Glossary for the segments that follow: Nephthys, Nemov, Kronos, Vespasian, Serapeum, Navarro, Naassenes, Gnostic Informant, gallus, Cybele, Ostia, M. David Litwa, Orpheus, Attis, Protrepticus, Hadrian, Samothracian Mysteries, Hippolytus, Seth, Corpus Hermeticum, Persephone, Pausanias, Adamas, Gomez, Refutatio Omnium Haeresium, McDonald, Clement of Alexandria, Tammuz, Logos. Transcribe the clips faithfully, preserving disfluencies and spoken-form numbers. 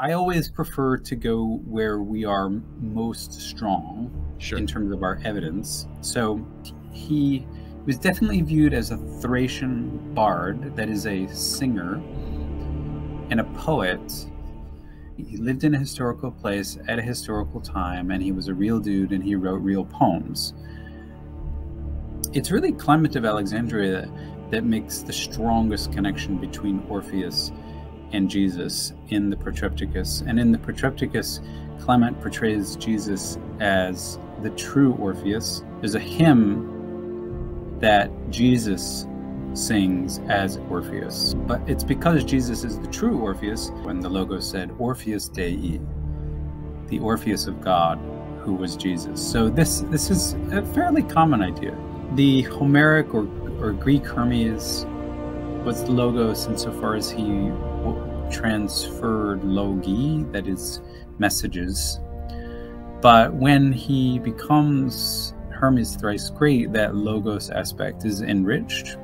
I always prefer to go where we are most strong, sure, in terms of our evidence. So he was definitely viewed as a Thracian bard, that is a singer and a poet. He lived in a historical place at a historical time, and he was a real dude, and he wrote real poems. It's really Clement of Alexandria that makes the strongest connection between Orpheus and Jesus in the Protrepticus. And in the Protrepticus, Clement portrays Jesus as the true Orpheus. There's a hymn that Jesus sings as Orpheus, but it's because Jesus is the true Orpheus. When the Logos said, Orpheus Dei, the Orpheus of God, who was Jesus. So this, this is a fairly common idea. The Homeric or, or Greek Hermes was the Logos insofar as he transferred logi, that is, messages. But when he becomes Hermes thrice great, that Logos aspect is enriched.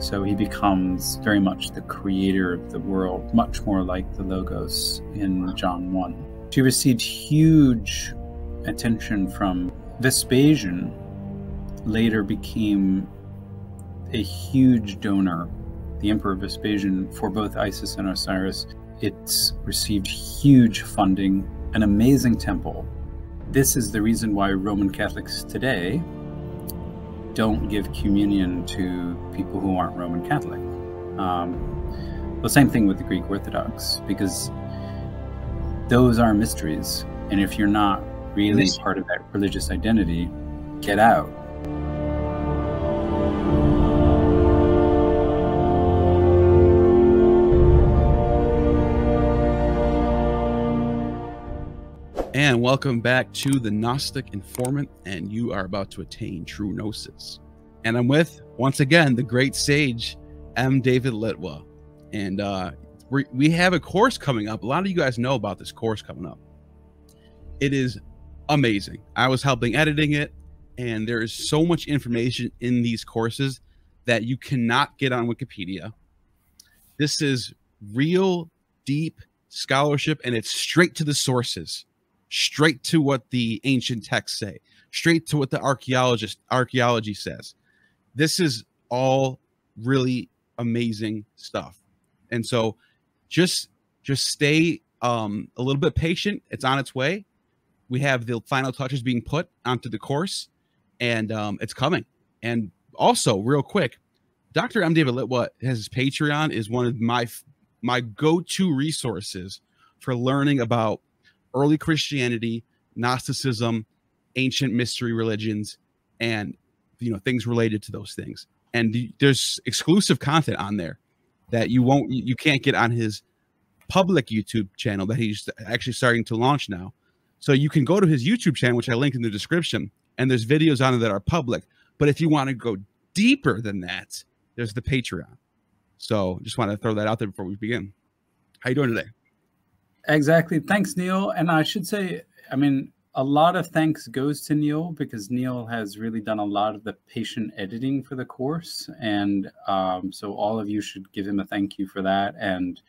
So he becomes very much the creator of the world, much more like the Logos in John one. She received huge attention from Vespasian, later became a huge donor, the Emperor Vespasian, for both Isis and Osiris. It's received huge funding, an amazing temple. This is the reason why Roman Catholics today don't give communion to people who aren't Roman Catholic. Um, the same thing with the Greek Orthodox, because those are mysteries. And if you're not really part of that religious identity, get out. And welcome back to the Gnostic Informant, and you are about to attain true gnosis. And I'm with, once again, the great sage, M. David Litwa. And uh, we, we have a course coming up. A lot of you guys know about this course coming up. It is amazing. I was helping editing it, and there is so much information in these courses that you cannot get on Wikipedia. This is real, deep scholarship, and it's straight to the sources. Straight to what the ancient texts say, straight to what the archaeologist archaeology says. This is all really amazing stuff. And so just just stay um, a little bit patient. It's on its way. We have the final touches being put onto the course, and um, it's coming. And also, real quick, Doctor M. David Litwa has his Patreon, is one of my my go-to resources for learning about early Christianity, Gnosticism, ancient mystery religions, and, you know, things related to those things. And the, there's exclusive content on there that you won't, you can't get on his public YouTube channel that he's actually starting to launch now. So you can go to his YouTube channel, which I linked in the description, and there's videos on it that are public. But if you want to go deeper than that, there's the Patreon. So just want to throw that out there before we begin. How you doing today? Exactly. Thanks, Neil. And I should say, I mean, a lot of thanks goes to Neil, because Neil has really done a lot of the patient editing for the course. And um, so all of you should give him a thank you for that. And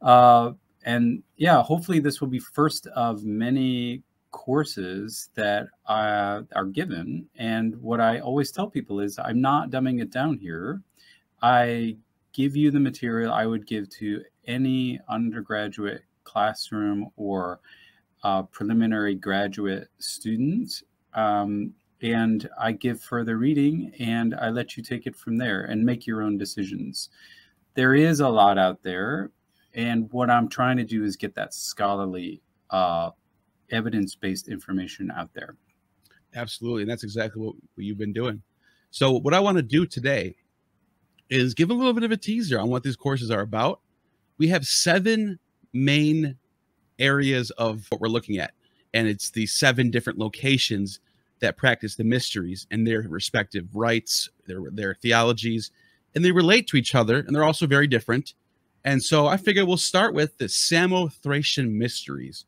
uh, and yeah, hopefully this will be first of many courses that uh, are given. And what I always tell people is I'm not dumbing it down here. I give you the material I would give to any undergraduate classroom or uh, preliminary graduate student, um, and I give further reading, and I let you take it from there and make your own decisions. There is a lot out there, and what I'm trying to do is get that scholarly, uh, evidence-based information out there. Absolutely, and that's exactly what you've been doing. So what I want to do today is give a little bit of a teaser on what these courses are about. We have seven main areas of what we're looking at, and it's the seven different locations that practice the mysteries and their respective rites, their, their theologies, and they relate to each other, and they're also very different. And so I figure we'll start with the Samothracian Mysteries.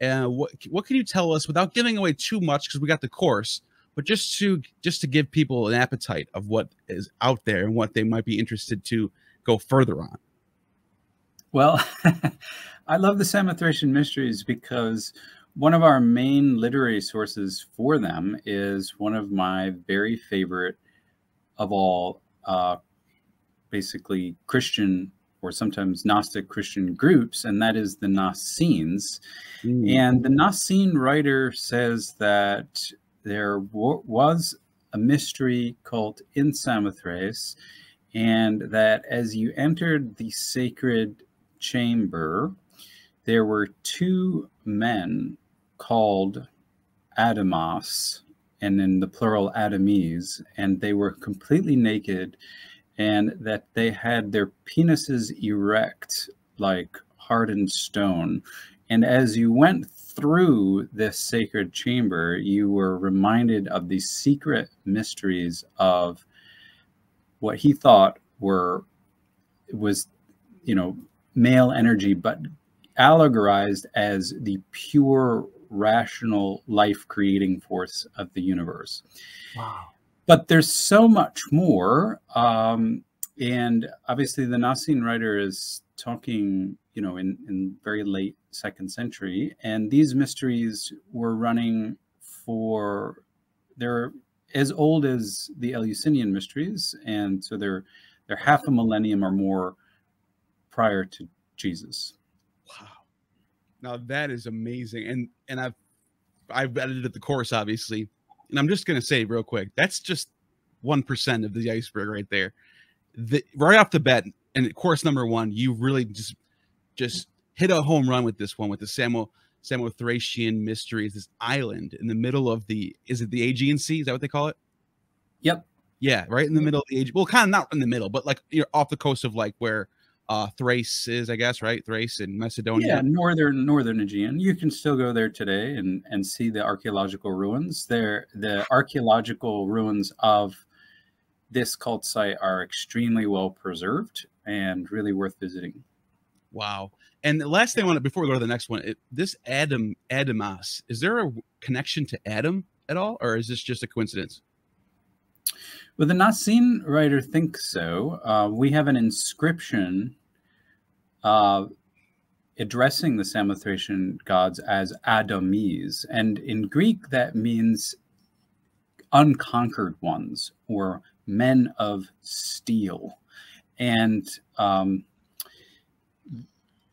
And uh, what, what can you tell us, without giving away too much, because we got the course, but just to, just to give people an appetite of what is out there and what they might be interested to go further on? Well, I love the Samothracian Mysteries because one of our main literary sources for them is one of my very favorite of all uh, basically Christian or sometimes Gnostic Christian groups, and that is the Naassenes. Mm. And the Naasene writer says that there was a mystery cult in Samothrace, and that as you entered the sacred chamber, there were two men called Adamas, and in the plural Adames, and they were completely naked, and that they had their penises erect like hardened stone. And as you went through this sacred chamber, you were reminded of the secret mysteries of what he thought were, was, you know, male energy, but allegorized as the pure, rational, life-creating force of the universe. Wow. But there's so much more. Um, and obviously the Naasene writer is talking, you know, in, in very late second century. And these mysteries were running for, they're as old as the Eleusinian Mysteries. And so they're, they're half a millennium or more prior to Jesus. Wow. Now that is amazing. And, and I've, I've edited the course, obviously. And I'm just going to say real quick, that's just one percent of the iceberg right there. The, right off the bat, and course number one, you really just just hit a home run with this one, with the Samo, Samothracian Mysteries, this island in the middle of the, is it the Aegean Sea? Is that what they call it? Yep. Yeah, right in the middle of the Aegean. Well, kind of not in the middle, but like you're off the coast of like where uh, Thrace is, I guess, right? Thrace and Macedonia. Yeah, northern northern Aegean. You can still go there today and, and see the archaeological ruins. They're, the archaeological ruins of this cult site are extremely well preserved and really worth visiting. Wow. And the last thing I want to, before we go to the next one, it, this Adam, Adamas, is there a connection to Adam at all? Or is this just a coincidence? Well, the Naasene writer thinks so. Uh, we have an inscription uh, addressing the Samothracian gods as Adames. And in Greek, that means unconquered ones or men of steel. And um,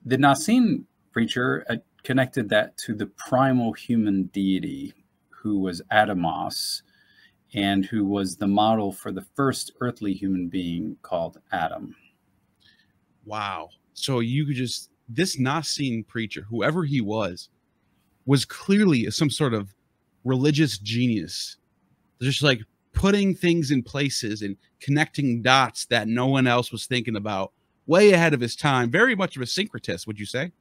the Naasene preacher uh, connected that to the primal human deity who was Adamas, and who was the model for the first earthly human being called Adam. Wow. So you could just, this Naasene preacher, whoever he was, was clearly some sort of religious genius. Just like putting things in places and connecting dots that no one else was thinking about, way ahead of his time. Very much of a syncretist, would you say?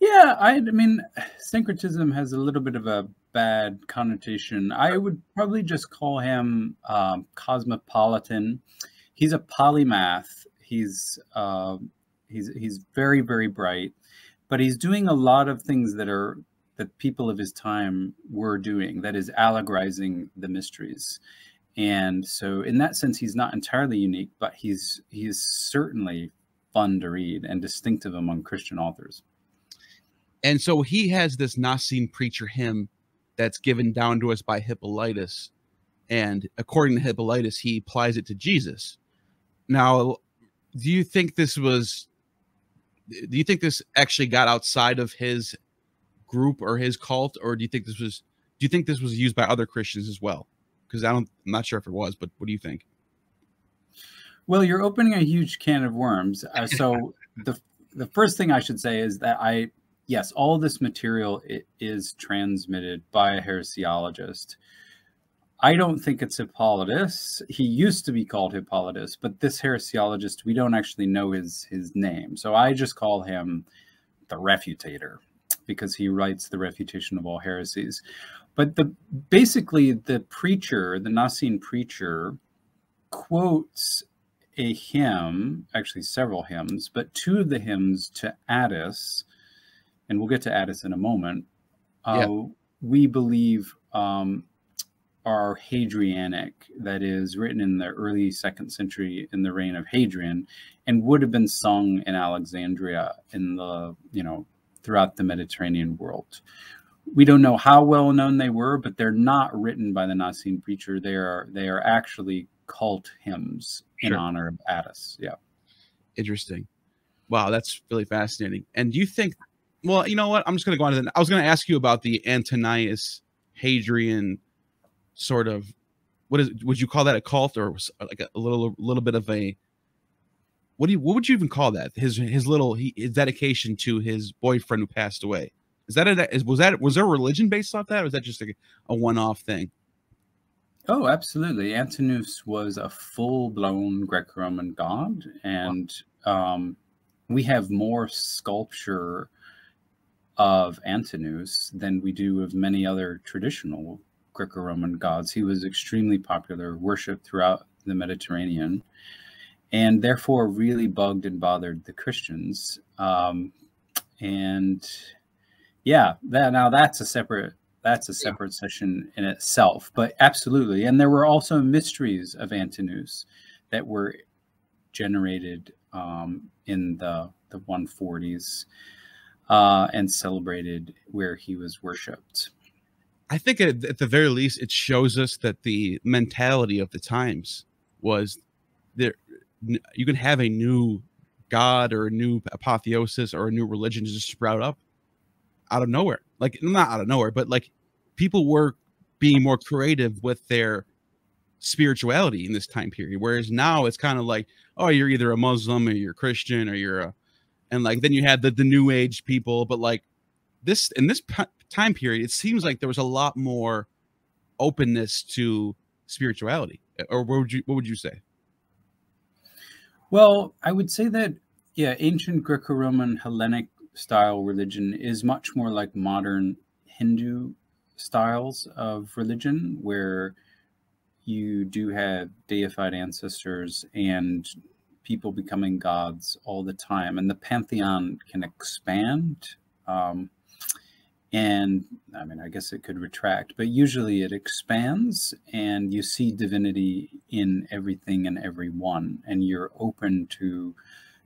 Yeah, I, I mean, syncretism has a little bit of a bad connotation. I would probably just call him um, cosmopolitan. He's a polymath. He's uh, he's he's very very bright, but he's doing a lot of things that are, that people of his time were doing, that is allegorizing the mysteries. And so in that sense, he's not entirely unique, but he's, he is certainly fun to read and distinctive among Christian authors. And so he has this Naasene preacher hymn that's given down to us by Hippolytus. And according to Hippolytus, he applies it to Jesus. Now, do you think this was, do you think this actually got outside of his group or his cult, or do you think this was, do you think this was used by other Christians as well? Because I don't, I'm not sure if it was, but what do you think? Well, you're opening a huge can of worms. Uh, so the the first thing I should say is that I, yes, all this material it is transmitted by a heresiologist. I don't think it's Hippolytus. He used to be called Hippolytus, but this heresiologist, we don't actually know his his name. So I just call him the refutator, because he writes the refutation of all heresies. But the, basically the preacher, the Naasene preacher, quotes a hymn, actually several hymns, but two of the hymns to Attis, and we'll get to Attis in a moment, uh, yeah. we believe um, are Hadrianic, that is written in the early second century in the reign of Hadrian, and would have been sung in Alexandria in the, you know, throughout the Mediterranean world. We don't know how well known they were, but they're not written by the Nicene preacher. They are, they are actually cult hymns in sure. honor of Attis. Yeah. Interesting. Wow. That's really fascinating. And do you think, well, you know what? I'm just going to go on to the, I was going to ask you about the Antinous Hadrian sort of, what is, would you call that a cult, or like a little, little bit of a, what do you, what would you even call that? His, his little, he, his dedication to his boyfriend who passed away. Is that a, is, was that was there a religion based off that, or was that just a, a one-off thing? Oh, absolutely. Antinous was a full-blown Greco-Roman god, and wow. um, we have more sculpture of Antinous than we do of many other traditional Greco-Roman gods. He was extremely popular, worshipped throughout the Mediterranean, and therefore really bugged and bothered the Christians. Um, and Yeah, that, now that's a separate that's a separate yeah. session in itself, but absolutely. And there were also mysteries of Antinous that were generated um, in the the one forties uh, and celebrated where he was worshipped. I think at, at the very least, it shows us that the mentality of the times was there. You can have a new god or a new apotheosis or a new religion to just sprout up out of nowhere. Like, not out of nowhere, but like people were being more creative with their spirituality in this time period, whereas now it's kind of like, oh, you're either a Muslim or you're Christian or you're a, and like then you had the, the new age people. But like this, in this time period, it seems like there was a lot more openness to spirituality. Or what would you, what would you say? Well, I would say that, yeah, ancient Greco-Roman Hellenic style religion is much more like modern Hindu styles of religion, where you do have deified ancestors and people becoming gods all the time, and the pantheon can expand, um, and I mean, I guess it could retract, but usually it expands, and you see divinity in everything and everyone, and you're open to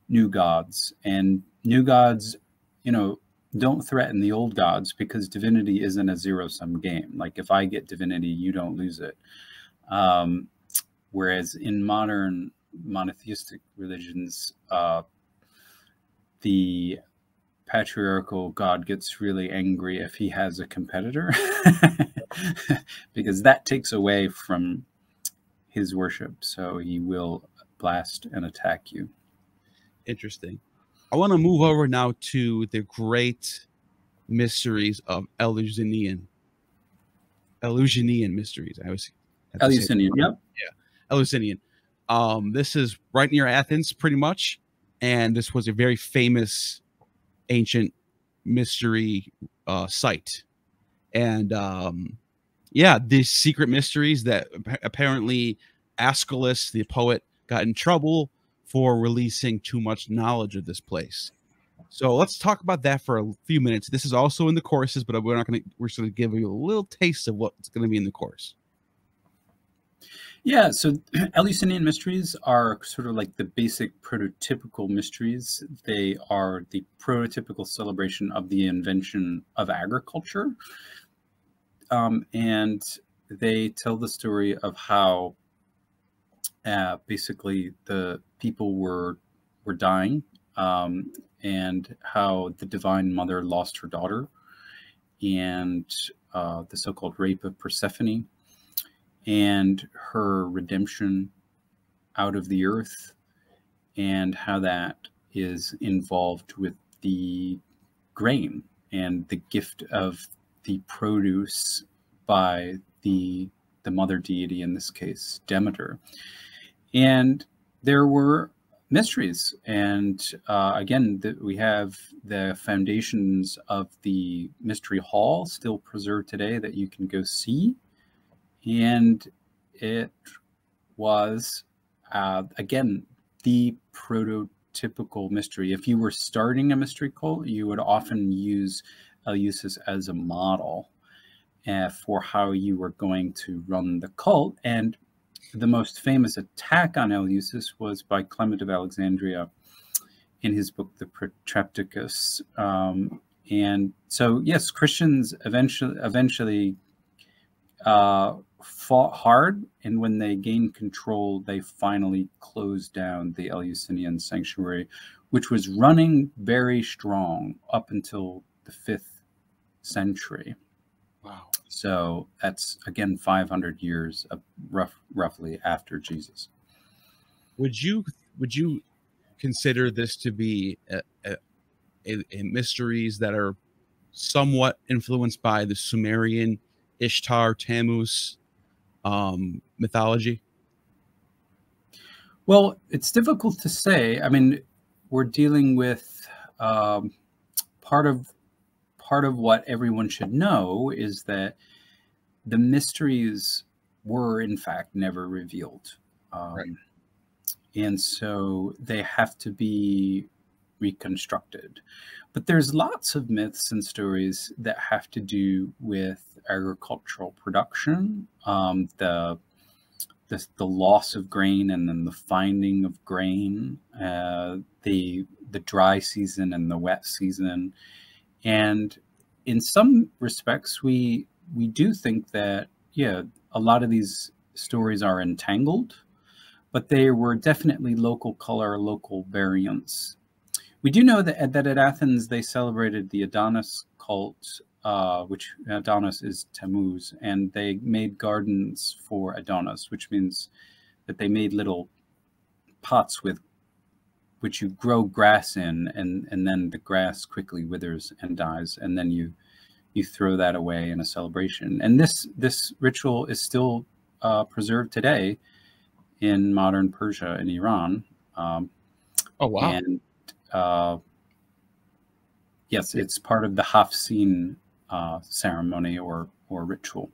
new gods, and new gods, you know, don't threaten the old gods, because divinity isn't a zero-sum game. Like, if I get divinity, you don't lose it. Um, whereas in modern monotheistic religions, uh, the patriarchal god gets really angry if he has a competitor, because that takes away from his worship. So he will blast and attack you. Interesting. I want to move over now to the great mysteries of Eleusinian. Eleusinian mysteries. I was Eleusinian, yep. Yeah. Eleusinian. Um, this is right near Athens, pretty much. And this was a very famous ancient mystery uh, site. And um, yeah, these secret mysteries that apparently Aeschylus, the poet, got in trouble for releasing too much knowledge of this place. So let's talk about that for a few minutes. This is also in the courses, but we're not going to, we're just going to give you a little taste of what's going to be in the course. Yeah, so Eleusinian mysteries are sort of like the basic prototypical mysteries. They are the prototypical celebration of the invention of agriculture. Um, and they tell the story of how Uh, basically, the people were were dying, um, and how the Divine Mother lost her daughter, and uh, the so-called rape of Persephone, and her redemption out of the earth, and how that is involved with the grain and the gift of the produce by the the mother deity, in this case, Demeter. And there were mysteries. And uh, again, the, we have the foundations of the Mystery Hall still preserved today that you can go see. And it was, uh, again, the prototypical mystery. If you were starting a mystery cult, you would often use Eleusis as a model. uh, for how you were going to run the cult. And the most famous attack on Eleusis was by Clement of Alexandria in his book, The Protrepticus. Um, and so, yes, Christians eventually eventually uh, fought hard, and when they gained control, they finally closed down the Eleusinian sanctuary, which was running very strong up until the fifth century. Wow. So that's, again, five hundred years of rough, roughly after Jesus. Would you would you consider this to be a, a, a mysteries that are somewhat influenced by the Sumerian Ishtar, Tammuz um, mythology? Well, it's difficult to say. I mean, we're dealing with um, part of Part of what everyone should know is that the mysteries were, in fact, never revealed. Um, right. And so they have to be reconstructed. But there's lots of myths and stories that have to do with agricultural production, um, the, the, the loss of grain and then the finding of grain, uh, the, the dry season and the wet season. And in some respects, we we do think that, yeah, a lot of these stories are entangled, but they were definitely local color, local variants. We do know that, that at Athens, they celebrated the Adonis cult, uh, which Adonis is Tammuz, and they made gardens for Adonis, which means that they made little pots with which you grow grass in, and, and then the grass quickly withers and dies, and then you you throw that away in a celebration. And this this ritual is still uh, preserved today in modern Persia and Iran. Um, oh, wow. And uh, yes, it's part of the Hafsin uh, ceremony or, or ritual.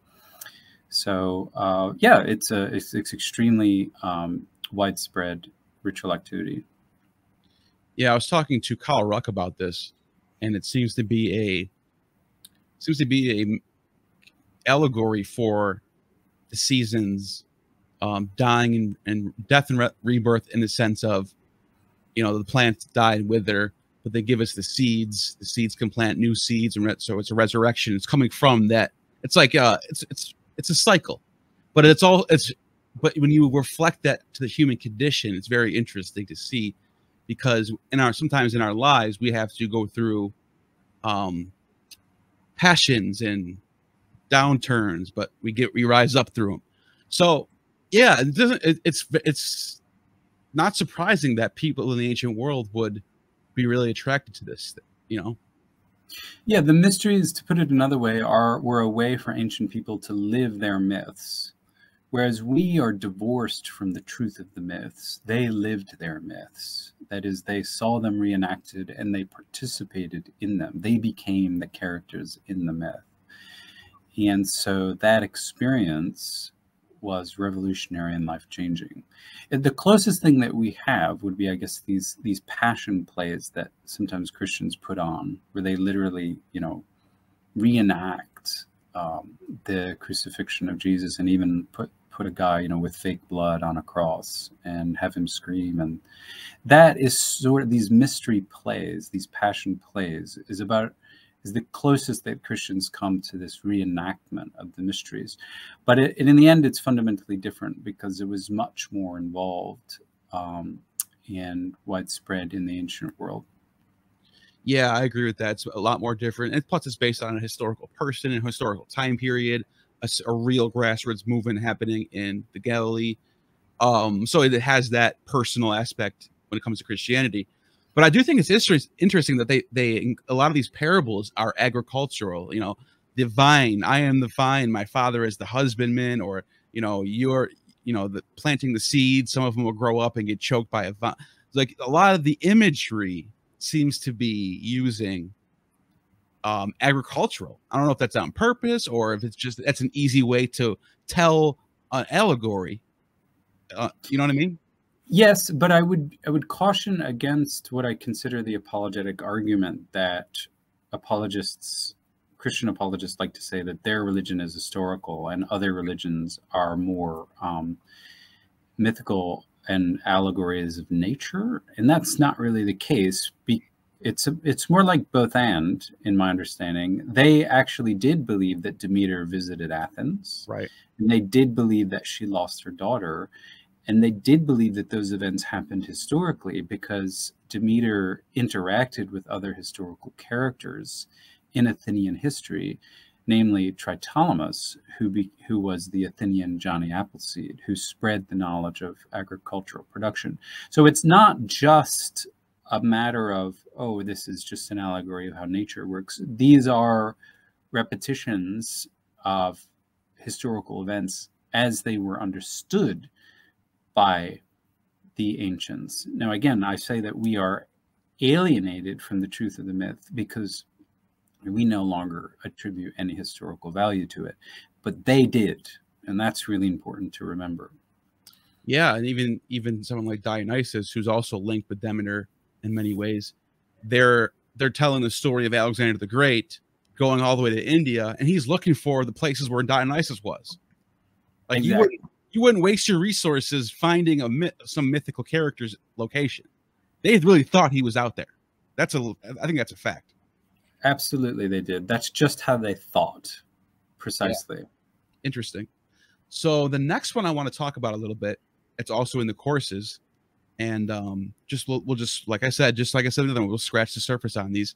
So uh, yeah, it's, a, it's, it's extremely um, widespread ritual activity. Yeah, I was talking to Kyle Ruck about this, and it seems to be a seems to be a allegory for the seasons, um, dying and, and death and re rebirth, in the sense of, you know, the plants die and wither, but they give us the seeds. The seeds can plant new seeds, and so it's a resurrection. It's coming from that. It's like uh, it's it's it's a cycle, but it's all it's. But when you reflect that to the human condition, it's very interesting to see. Because in our sometimes in our lives, we have to go through um, passions and downturns, but we get we rise up through them. So, yeah, it doesn't, it, it's it's not surprising that people in the ancient world would be really attracted to this, you know. Yeah, the mysteries, to put it another way, are were a way for ancient people to live their myths. Whereas we are divorced from the truth of the myths, they lived their myths. That is, they saw them reenacted and they participated in them. They became the characters in the myth. And so that experience was revolutionary and life-changing. The closest thing that we have would be, I guess, these, these passion plays that sometimes Christians put on, where they literally, you know, reenact um, the crucifixion of Jesus, and even put put a guy, you know, with fake blood on a cross and have him scream. And that is sort of these mystery plays, these passion plays is about, is the closest that Christians come to this reenactment of the mysteries. But it, in the end, it's fundamentally different because it was much more involved um, and widespread in the ancient world. Yeah, I agree with that. It's a lot more different. And plus, it's based on a historical person and historical time period. A, a real grassroots movement happening in the Galilee. Um, so it has that personal aspect when it comes to Christianity. But I do think it's interesting that they, they a lot of these parables are agricultural, you know, the vine, I am the vine, my father is the husbandman, or, you know, you're, you know, the, planting the seeds, some of them will grow up and get choked by a vine. Like a lot of the imagery seems to be using Um, agricultural. I don't know if that's on purpose or if it's just that's an easy way to tell an allegory. Uh, you know what I mean? Yes, but I would I would caution against what I consider the apologetic argument that apologists Christian apologists like to say that their religion is historical and other religions are more um, mythical and allegories of nature. And that's not really the case. Be it's, a, it's more like both and, in my understanding. They actually did believe that Demeter visited Athens. Right. And they did believe that she lost her daughter. And they did believe that those events happened historically because Demeter interacted with other historical characters in Athenian history, namely Tritolemus, who, be, who was the Athenian Johnny Appleseed, who spread the knowledge of agricultural production. So it's not just a matter of, oh, this is just an allegory of how nature works. These are repetitions of historical events as they were understood by the ancients. Now, again, I say that we are alienated from the truth of the myth because we no longer attribute any historical value to it, but they did. And that's really important to remember. Yeah. And even, even someone like Dionysus, who's also linked with Demeter in many ways, they're, they're telling the story of Alexander the Great going all the way to India. And he's looking for the places where Dionysus was. Like exactly. you wouldn't, you wouldn't waste your resources finding a myth, some mythical character's location. They really thought he was out there. That's a, I think that's a fact. Absolutely, they did. That's just how they thought, precisely. Yeah. Interesting. So the next one I want to talk about a little bit, it's also in the courses, and um, just we'll, we'll just, like I said, just like I said, another one, we'll scratch the surface on these.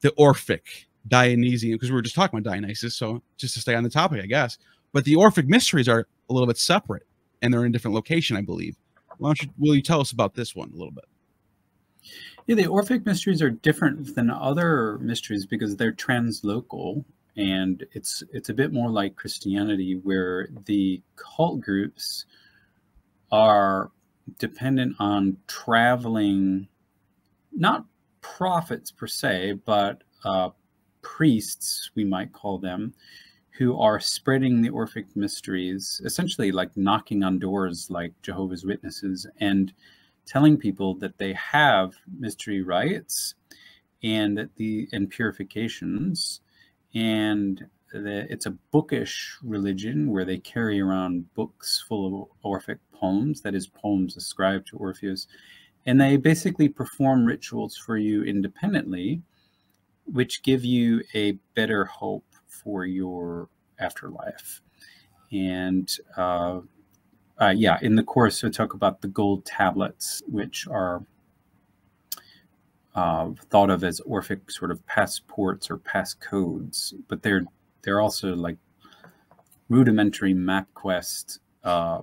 The Orphic, Dionysian, because we were just talking about Dionysus, so just to stay on the topic, I guess. But the Orphic mysteries are a little bit separate, and they're in a different location, I believe. Why don't you, will you tell us about this one a little bit? Yeah, the Orphic mysteries are different than other mysteries because they're translocal, and it's it's a bit more like Christianity, where the cult groups are dependent on traveling, not prophets per se, but uh, priests, we might call them, who are spreading the Orphic mysteries, essentially like knocking on doors like Jehovah's Witnesses, and telling people that they have mystery rites and that the and purifications, and the, it's a bookish religion where they carry around books full of Orphic poems, that is, poems ascribed to Orpheus, and they basically perform rituals for you independently, which give you a better hope for your afterlife. And uh, Uh, yeah, in the course, we talk about the gold tablets, which are uh, thought of as Orphic sort of passports or passcodes, but they're they're also like rudimentary MapQuest uh,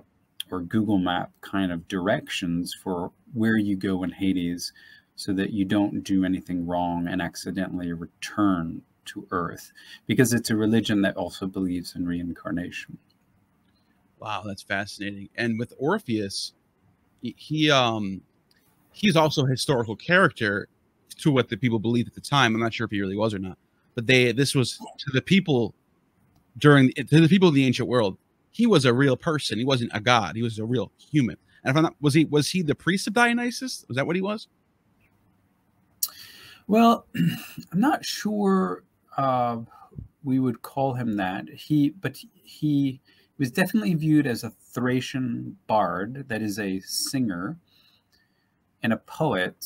or Google Map kind of directions for where you go in Hades, so that you don't do anything wrong and accidentally return to Earth, because it's a religion that also believes in reincarnation. Wow, that's fascinating. And with Orpheus, he um, he's also a historical character to what the people believed at the time. I'm not sure if he really was or not, but they this was to the people during to the people of the ancient world. He was a real person. He wasn't a god. He was a real human. And if I'm not, was he was he the priest of Dionysus? Was that what he was? Well, I'm not sure uh, we would call him that. He, but he. He was definitely viewed as a Thracian bard, that is a singer and a poet.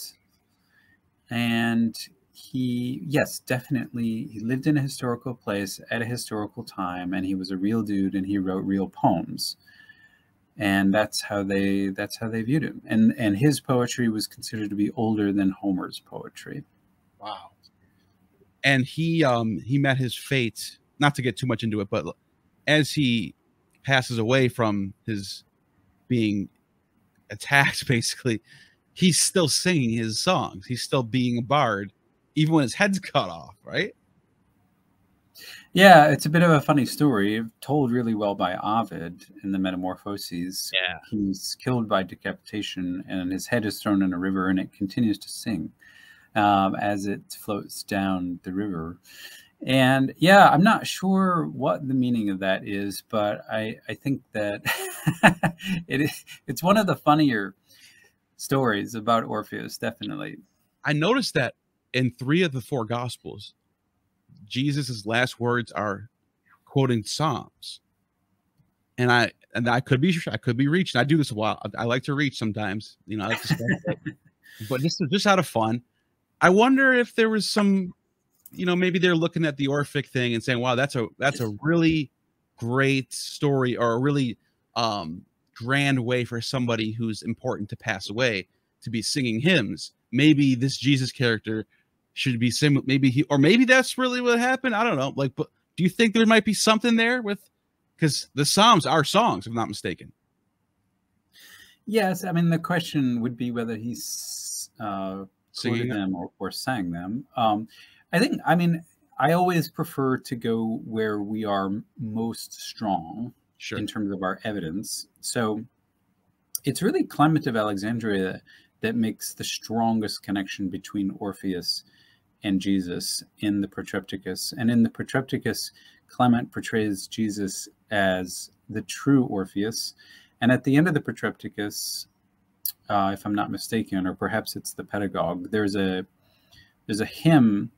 And he, yes, definitely, he lived in a historical place at a historical time, and he was a real dude, and he wrote real poems. And that's how they, that's how they viewed him. And, and his poetry was considered to be older than Homer's poetry. Wow. And he, um, he met his fate, not to get too much into it, but as he passes away from his being attacked, basically, he's still singing his songs. He's still being a bard, even when his head's cut off, right? Yeah, it's a bit of a funny story, told really well by Ovid in the Metamorphoses. Yeah. He's killed by decapitation, and his head is thrown in a river, and it continues to sing um, as it floats down the river. And yeah, I'm not sure what the meaning of that is, but I, I think that it, it's one of the funnier stories about Orpheus, definitely. I noticed that in three of the four Gospels, Jesus's last words are quoting Psalms. And I and I could be I could be reaching. I do this a while. I, I like to reach sometimes, you know. I like to spend but just just out of fun, I wonder if there was some, you know, maybe they're looking at the Orphic thing and saying, "Wow, that's a that's a really great story, or a really um, grand way for somebody who's important to pass away to be singing hymns. Maybe this Jesus character should be sim. Maybe he, or maybe that's really what happened. I don't know. Like, but do you think there might be something there with?" Because the Psalms are songs, if I'm not mistaken. Yes, I mean, the question would be whether he uh, singing them or, or sang them. Um, I think, I mean, I always prefer to go where we are most strong sure. in terms of our evidence. So it's really Clement of Alexandria that, that makes the strongest connection between Orpheus and Jesus in the Protrepticus. And in the Protrepticus, Clement portrays Jesus as the true Orpheus. And at the end of the Protrepticus, uh, if I'm not mistaken, or perhaps it's the Pedagogue, there's a there's a hymn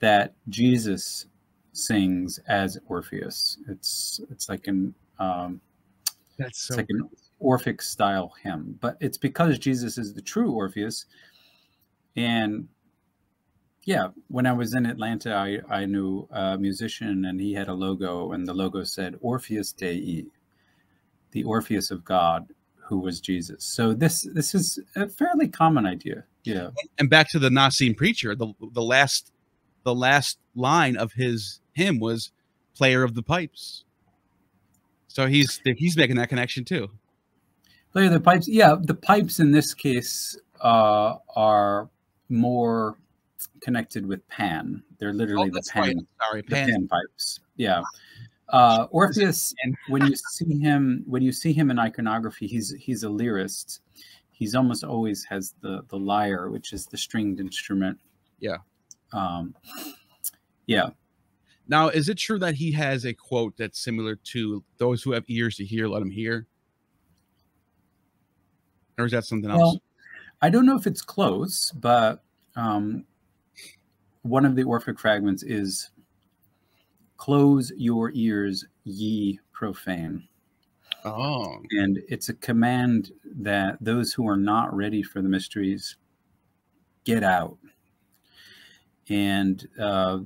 that Jesus sings as Orpheus. It's it's like an um, that's so it's like an Orphic style hymn, but it's because Jesus is the true Orpheus. And yeah, when I was in Atlanta, I, I knew a musician, and he had a logo, and the logo said Orpheus Dei, the Orpheus of God, who was Jesus. So this this is a fairly common idea. Yeah. And back to the Naassenes preacher, the the last the last line of his hymn was "Player of the Pipes." So he's he's making that connection too. Player of the Pipes. Yeah, the pipes in this case uh, are more connected with Pan. They're literally oh, the Pan, right. Sorry, Pan. The Pan pipes. Yeah. Uh, Orpheus, and when you see him, when you see him in iconography, he's he's a lyrist. He's almost always has the the lyre, which is the stringed instrument. Yeah. Um, yeah. Now, is it true that he has a quote that's similar to "Those who have ears to hear, let them hear"? Or is that something else? Well, I don't know if it's close, but um, one of the Orphic fragments is "Close your ears, ye profane." Oh. And it's a command that those who are not ready for the mysteries get out. And uh,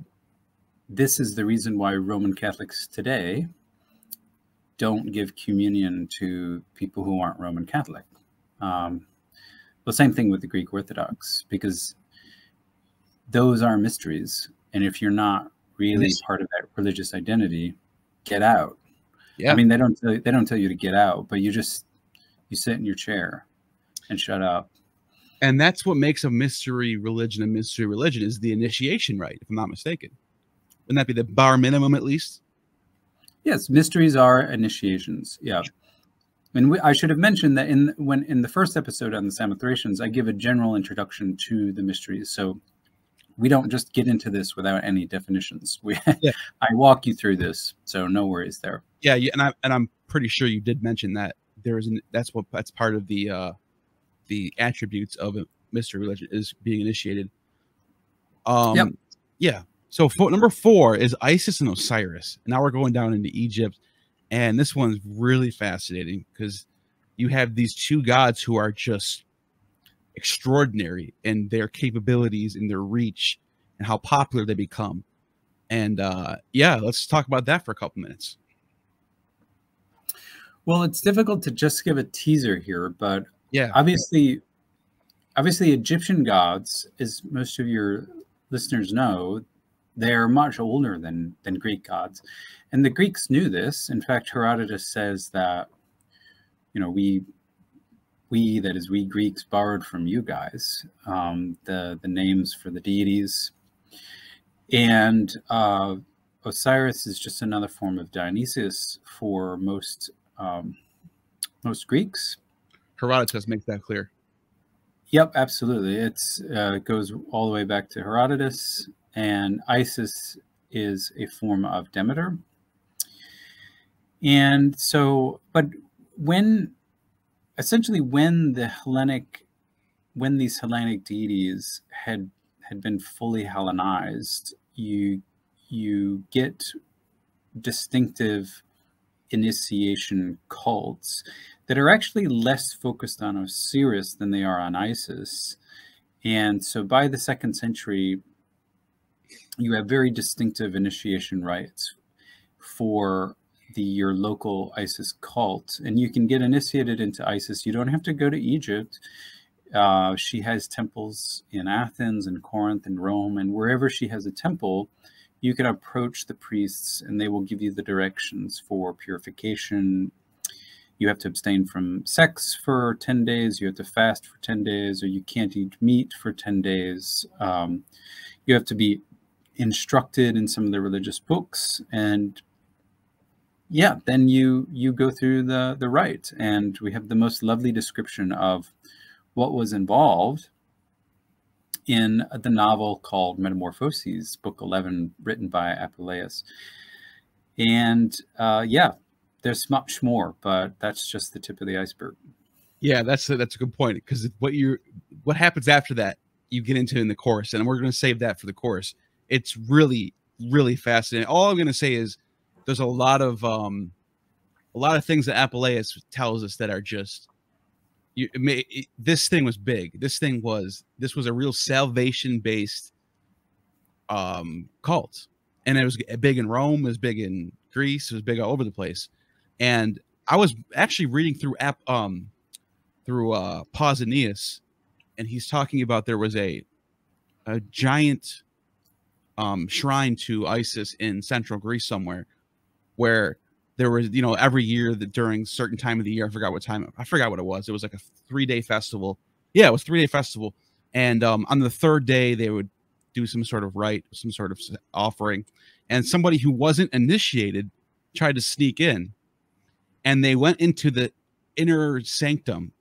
this is the reason why Roman Catholics today don't give communion to people who aren't Roman Catholic. Um, well, same thing with the Greek Orthodox, because those are mysteries, and if you're not really part of that religious identity, get out. Yeah, I mean, they don't tell you, they don't tell you to get out, but you just you sit in your chair and shut up. And that's what makes a mystery religion a mystery religion, is the initiation rite, if I'm not mistaken. Wouldn't that be the bare minimum, at least? Yes, mysteries are initiations. Yeah, and we, I should have mentioned that in when in the first episode on the Samothracians, I give a general introduction to the mysteries. So we don't just get into this without any definitions. We, yeah. I walk you through this, so no worries there. Yeah, yeah, and I and I'm pretty sure you did mention that there is an that's what that's part of the uh, the attributes of a mystery religion is being initiated. Um, yep. Yeah. So fo number four is Isis and Osiris. Now we're going down into Egypt, and this one's really fascinating because you have these two gods who are just extraordinary in their capabilities, in their reach, and how popular they become. And uh, yeah, let's talk about that for a couple minutes. Well, it's difficult to just give a teaser here, but yeah, obviously, obviously, Egyptian gods, as most of your listeners know, they're much older than than Greek gods, and the Greeks knew this. In fact, Herodotus says that, you know, we. We, that is, we Greeks borrowed from you guys um, the, the names for the deities. And uh, Osiris is just another form of Dionysus for most, um, most Greeks. Herodotus makes that clear. Yep, absolutely. It's, uh, it goes all the way back to Herodotus. And Isis is a form of Demeter. And so, but when... Essentially, when the Hellenic, when these Hellenic deities had had been fully Hellenized, you you get distinctive initiation cults that are actually less focused on Osiris than they are on Isis. And so by the second century, you have very distinctive initiation rites for the your local Isis cult. And you can get initiated into Isis. You don't have to go to Egypt. Uh, she has temples in Athens and Corinth and Rome, and wherever she has a temple, you can approach the priests and they will give you the directions for purification. You have to abstain from sex for ten days, you have to fast for ten days, or you can't eat meat for ten days. Um, you have to be instructed in some of the religious books, and yeah, then you you go through the, the rite. And we have the most lovely description of what was involved in the novel called Metamorphoses, Book eleven, written by Apuleius. And uh, yeah, there's much more, but that's just the tip of the iceberg. Yeah, that's a, that's a good point, because what you what happens after that, you get into in the chorus, and we're going to save that for the chorus. It's really, really fascinating. All I'm going to say is there's a lot of um, a lot of things that Apuleius tells us that are just, you, it may, it, this thing was big. This thing was, this was a real salvation-based um, cult. And it was big in Rome, it was big in Greece, it was big all over the place. And I was actually reading through app, um, through uh, Pausanias, and he's talking about there was a, a giant um, shrine to Isis in central Greece somewhere, where there was, you know, every year that during certain time of the year, I forgot what time, I forgot what it was. It was like a three day festival. Yeah, it was a three day festival. And um, on the third day, they would do some sort of rite, some sort of offering. And somebody who wasn't initiated tried to sneak in. And they went into the inner sanctum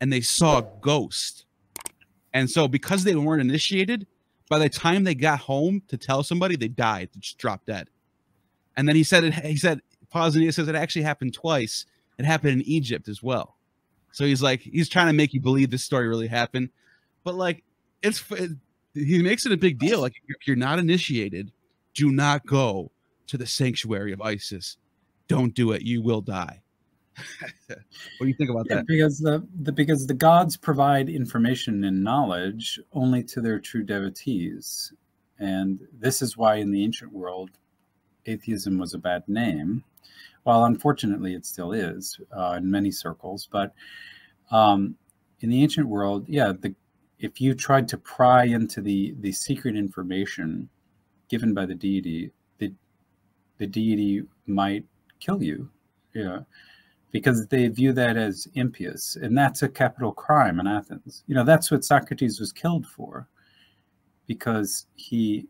and they saw a ghost. And so because they weren't initiated, by the time they got home to tell somebody, they died, they just dropped dead. And then he said, it, he said, Pausanias says it actually happened twice. It happened in Egypt as well. So he's like, he's trying to make you believe this story really happened. But like, it's, it, he makes it a big deal. Like, if you're not initiated, do not go to the sanctuary of Isis. Don't do it. You will die. What do you think about yeah, that? Because the, the, because the gods provide information and knowledge only to their true devotees. And this is why in the ancient world, atheism was a bad name. Well, unfortunately, it still is uh, in many circles. But um, in the ancient world, yeah, the, if you tried to pry into the the secret information given by the deity, the the deity might kill you, yeah, because they view that as impious, and that's a capital crime in Athens. You know, that's what Socrates was killed for, because he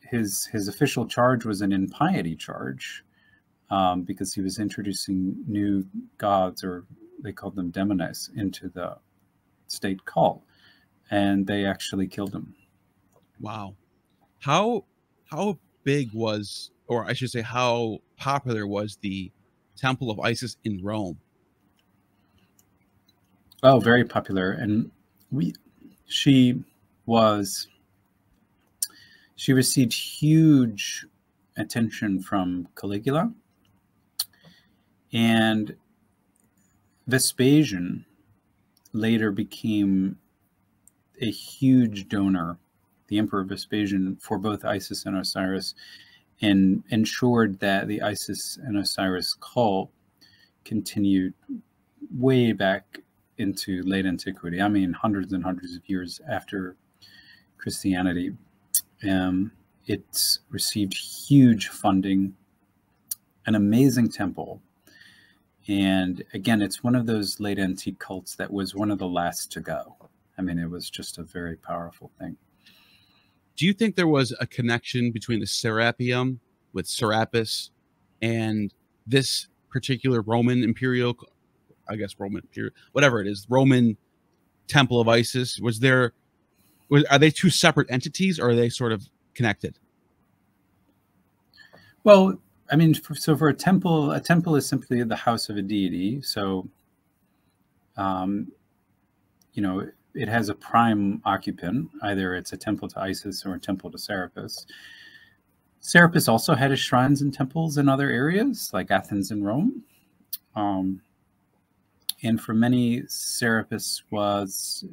his his official charge was an impiety charge. Um, because he was introducing new gods, or they called them daemones, into the state cult, and they actually killed him. Wow, how how big was, or I should say, how popular was the Temple of Isis in Rome? Oh, very popular, and we she was she received huge attention from Caligula. And Vespasian later became a huge donor, the Emperor Vespasian, for both Isis and Osiris, and ensured that the Isis and Osiris cult continued way back into late antiquity. I mean, hundreds and hundreds of years after Christianity. Um, it's received huge funding, an amazing temple. And again, it's one of those late antique cults that was one of the last to go. I mean, it was just a very powerful thing. Do you think there was a connection between the Serapeum with Serapis and this particular Roman imperial, I guess Roman imperial, whatever it is, Roman temple of Isis? Was there, was, are they two separate entities, or are they sort of connected? Well, I mean, for, so for a temple, a temple is simply the house of a deity. So, um, you know, it has a prime occupant. Either it's a temple to Isis or a temple to Serapis. Serapis also had his shrines and temples in other areas, like Athens and Rome. Um, and for many, Serapis was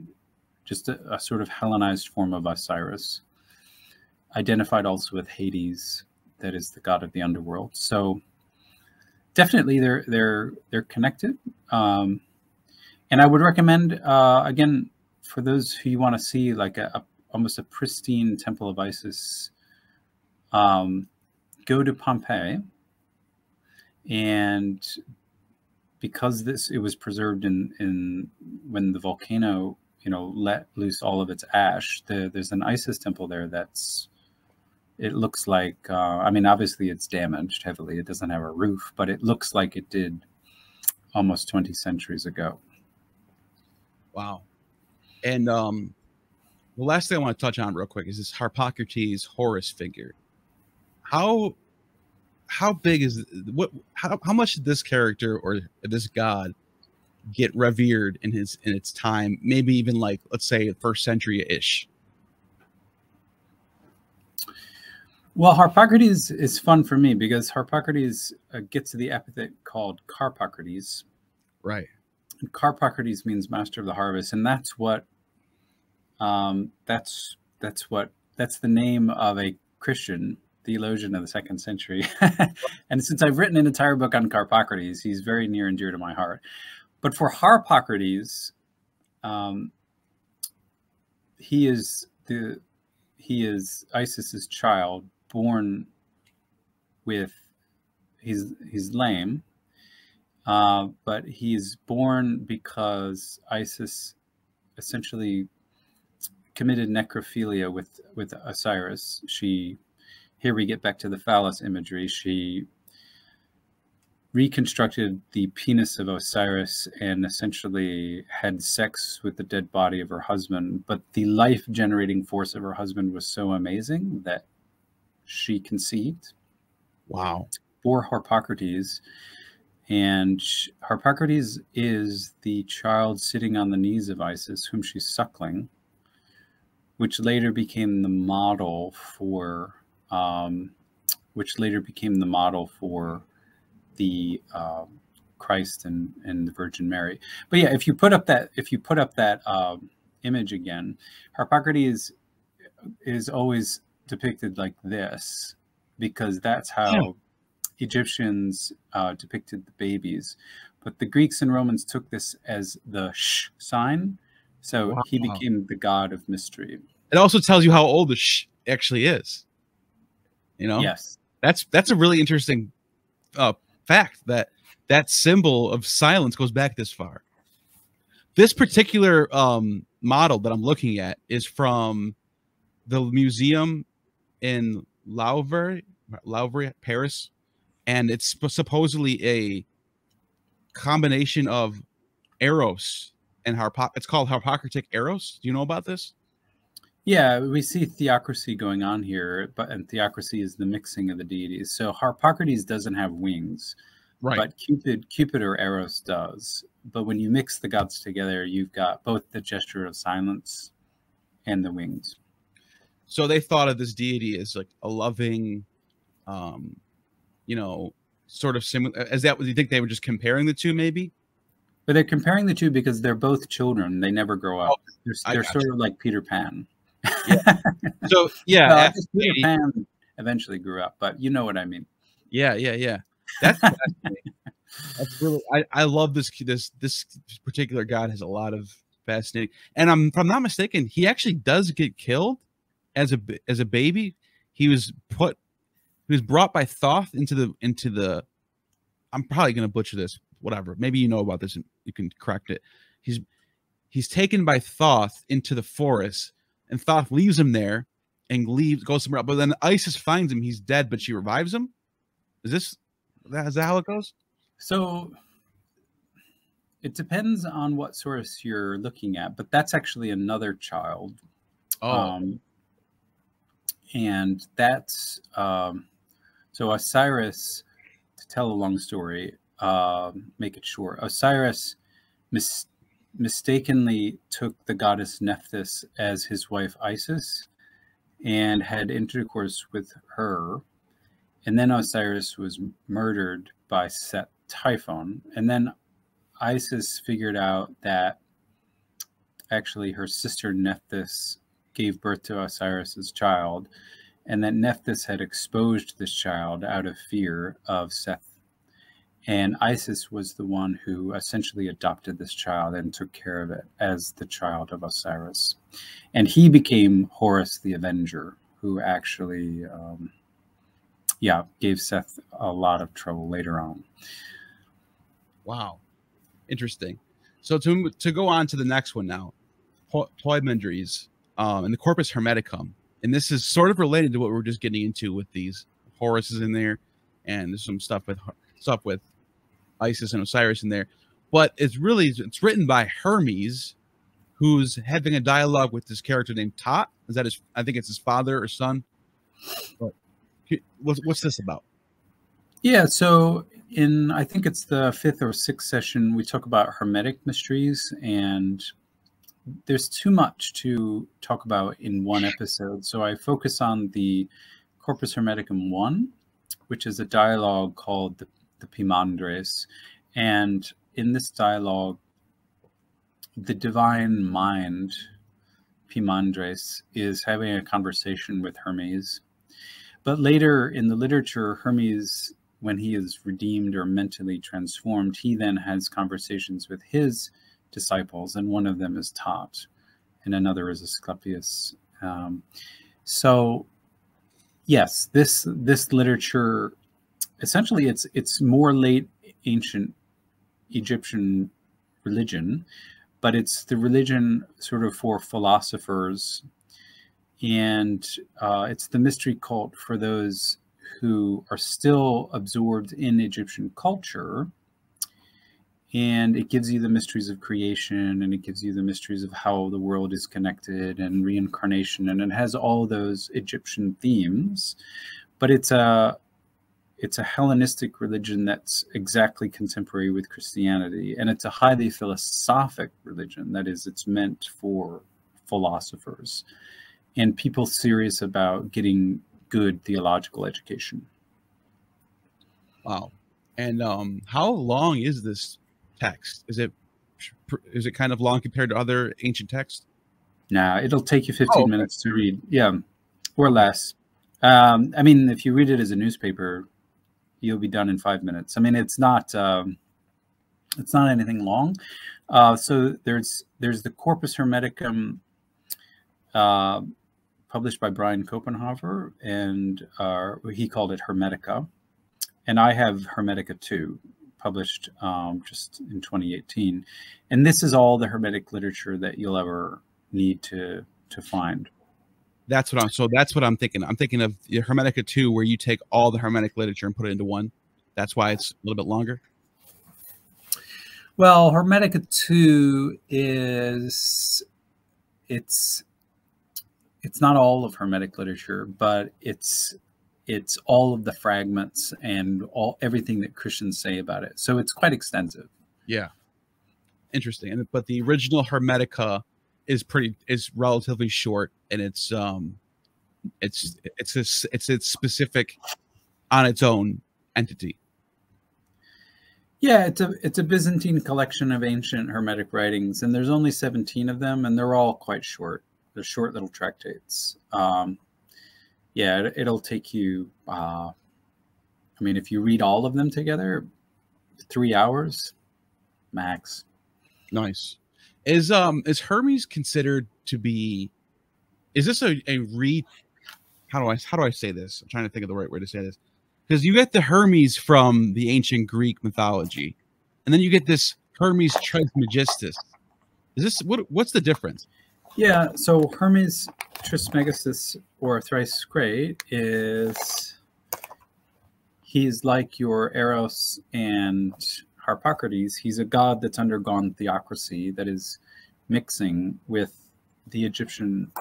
just a, a sort of Hellenized form of Osiris, identified also with Hades, that is the god of the underworld. So definitely they're they're they're connected. Um, and I would recommend, uh, again, for those who you want to see like a, a almost a pristine temple of Isis, um, go to Pompeii. And because this, it was preserved in, in when the volcano, you know, let loose all of its ash, the, there's an Isis temple there that's, it looks like, uh, I mean, obviously it's damaged heavily. It doesn't have a roof, but it looks like it did almost twenty centuries ago. Wow. And um, the last thing I want to touch on real quick is this Harpocrates Horus figure. How how big is what? How how much did this character or this god get revered in his in its time? Maybe even like let's say first century ish. Well, Harpocrates is fun for me because Harpocrates uh, gets the epithet called Carpocrates. Right. And Carpocrates means master of the harvest, and that's what um, that's that's what that's the name of a Christian theologian of the second century. And since I've written an entire book on Carpocrates, he's very near and dear to my heart. But for Harpocrates, um, he is the he is Isis's child, born with he's he's lame. Uh, but he's born because Isis essentially committed necrophilia with, with Osiris. She, here we get back to the phallus imagery. She reconstructed the penis of Osiris and essentially had sex with the dead body of her husband. But the life-generating force of her husband was so amazing that she conceived. Wow. For Harpocrates. And Harpocrates is the child sitting on the knees of Isis, whom she's suckling, which later became the model for, um, which later became the model for the uh, Christ and, and the Virgin Mary. But yeah, if you put up that, if you put up that uh, image again, Harpocrates is always depicted like this because that's how. Yeah. Egyptians uh, depicted the babies, but the Greeks and Romans took this as the sh sign, so wow. He became the god of mystery. It also tells you how old the sh actually is. You know, yes, that's that's a really interesting uh, fact that that symbol of silence goes back this far. This particular um, model that I'm looking at is from the museum in Louvre, Louvre, Paris. And it's supposedly a combination of Eros and Harpo. It's called Harpocratic Eros. Do you know about this? Yeah, we see theocracy going on here, but and theocracy is the mixing of the deities. So Harpocrates doesn't have wings, right? But Cupid, Cupid or Eros does. But when you mix the gods together, you've got both the gesture of silence and the wings. So they thought of this deity as like a loving. Um, you know, sort of similar, as that was, you think they were just comparing the two maybe? But they're comparing the two because they're both children. They never grow up. Oh, they're they're sort you. of like Peter Pan. Yeah. So yeah. Well, Peter Pan eventually grew up, but you know what I mean? Yeah. Yeah. Yeah. That's, that's really, I, I love this, this, this particular god has a lot of fascinating, and I'm, if I'm not mistaken, he actually does get killed as a, as a baby. He was put, He was brought by Thoth into the into the. I'm probably going to butcher this. Whatever. Maybe you know about this and you can correct it. He's he's taken by Thoth into the forest, and Thoth leaves him there and leaves goes somewhere else. But then Isis finds him. He's dead, but she revives him. Is this is that how it goes? So it depends on what source you're looking at, but that's actually another child. Oh. Um, and that's. Um, So Osiris, to tell a long story, uh, make it short, Osiris mis mistakenly took the goddess Nephthys as his wife Isis and had intercourse with her And then Osiris was murdered by Set Typhon. And then Isis figured out that actually her sister Nephthys gave birth to Osiris's child, and that Nephthys had exposed this child out of fear of Seth. And Isis was the one who essentially adopted this child and took care of it as the child of Osiris. And he became Horus the Avenger, who actually, um, yeah, gave Seth a lot of trouble later on. Wow. Interesting. So to, to go on to the next one now, po Poimandres um, and the Corpus Hermeticum. And this is sort of related to what we're just getting into with these. Horus is in there, and there's some stuff with stuff with Isis and Osiris in there. But it's really, it's written by Hermes, who's having a dialogue with this character named Thoth. Is that his, I think it's his father or son. But what's, what's this about? Yeah, so in, I think it's the fifth or sixth session, we talk about Hermetic mysteries, and there's too much to talk about in one episode. So I focus on the Corpus Hermeticum one, which is a dialogue called the, the Poimandres. And in this dialogue, the divine mind, Poimandres, is having a conversation with Hermes. But later in the literature, Hermes, when he is redeemed or mentally transformed, he then has conversations with his disciples, and one of them is Thoth, and another is Asclepius. Um, so, yes, this this literature, essentially, it's it's more late ancient Egyptian religion, but it's the religion sort of for philosophers, and uh, it's the mystery cult for those who are still absorbed in Egyptian culture. And it gives you the mysteries of creation, and it gives you the mysteries of how the world is connected, and reincarnation, and it has all those Egyptian themes. But it's a it's a Hellenistic religion that's exactly contemporary with Christianity, and it's a highly philosophic religion. That is, it's meant for philosophers and people serious about getting good theological education. Wow. And um, how long is this text? Is it is it kind of long compared to other ancient texts? Nah, it'll take you fifteen oh, okay. minutes to read, yeah, or less. Um, I mean, if you read it as a newspaper, you'll be done in five minutes. I mean, it's not um, it's not anything long. Uh, so there's there's the Corpus Hermeticum, uh, published by Brian Copenhaver, and uh, he called it Hermetica, and I have Hermetica two, published um, just in twenty eighteen. And this is all the Hermetic literature that you'll ever need to, to find. That's what I'm, so that's what I'm thinking. I'm thinking of Hermetica two, where you take all the Hermetic literature and put it into one. That's why it's a little bit longer. Well, Hermetica two is, it's, it's not all of Hermetic literature, but it's, It's all of the fragments and all everything that Christians say about it. So it's quite extensive. Yeah, interesting. And but the original Hermetica is pretty is relatively short, and it's um, it's it's a, it's it's specific on its own entity. Yeah, it's a it's a Byzantine collection of ancient Hermetic writings, and there's only seventeen of them, and they're all quite short. They're short little tractates. Um, Yeah, it'll take you, uh, I mean, if you read all of them together, three hours max. Nice. Is um is Hermes considered to be, is this a, a re, how do I, how do I say this? I'm trying to think of the right way to say this. Because you get the Hermes from the ancient Greek mythology, and then you get this Hermes Trismegistus. Is this, what? what's the difference? Yeah, so Hermes Trismegistus, or Thrice Great, is he's like your Eros and Harpocrates. He's a god that's undergone theocracy, that is mixing with the Egyptian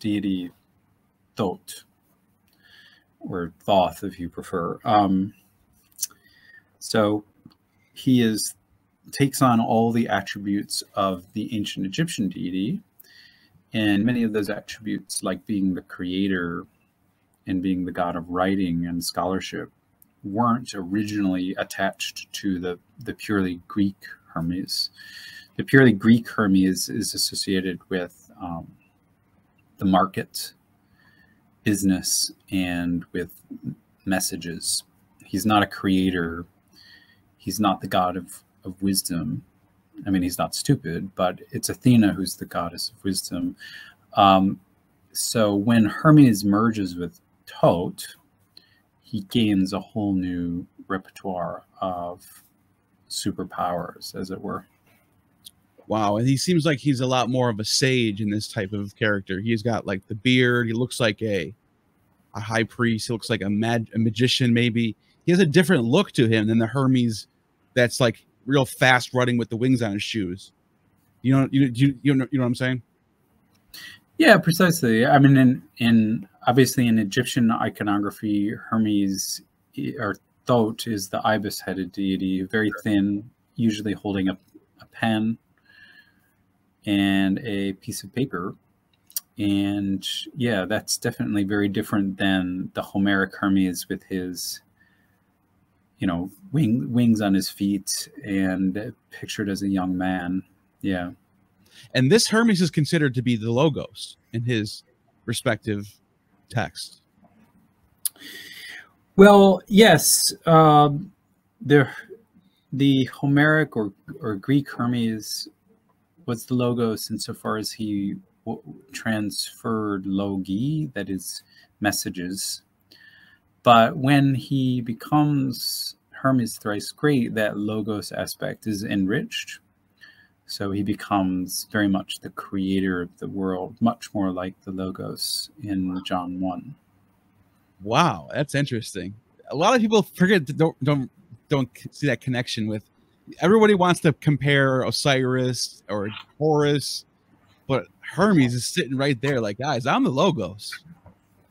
deity Thoth, or Thoth if you prefer. Um, so he is takes on all the attributes of the ancient Egyptian deity, and many of those attributes, like being the creator and being the god of writing and scholarship weren't originally attached to the, the purely Greek Hermes. The purely Greek Hermes is associated with um, the market, business, and with messages. He's not a creator. He's not the god of, of wisdom. I mean, he's not stupid, but it's Athena who's the goddess of wisdom. Um, so when Hermes merges with Thoth, he gains a whole new repertoire of superpowers, as it were. Wow, and he seems like he's a lot more of a sage in this type of character. He's got like the beard. He looks like a a high priest. He looks like a mag a magician, maybe. He has a different look to him than the Hermes that's like real fast running with the wings on his shoes. You know, you you you know, you know what I'm saying? Yeah, precisely. I mean, in in obviously in Egyptian iconography, Hermes or Thoth is the ibis-headed deity, very thin, usually holding a, a pen and a piece of paper. And yeah, that's definitely very different than the Homeric Hermes with his, you know, wing, wings on his feet and pictured as a young man. Yeah. And this Hermes is considered to be the Logos in his respective text. Well, yes, uh, the, the Homeric or, or Greek Hermes was the Logos insofar as he w transferred logi, that is, messages. But when he becomes Hermes thrice great, that Logos aspect is enriched. So he becomes very much the creator of the world, much more like the Logos in John one. Wow, that's interesting. A lot of people forget, don't don't don't see that connection with. Everybody wants to compare Osiris or Horus, but Hermes is sitting right there, like, guys, I'm the Logos.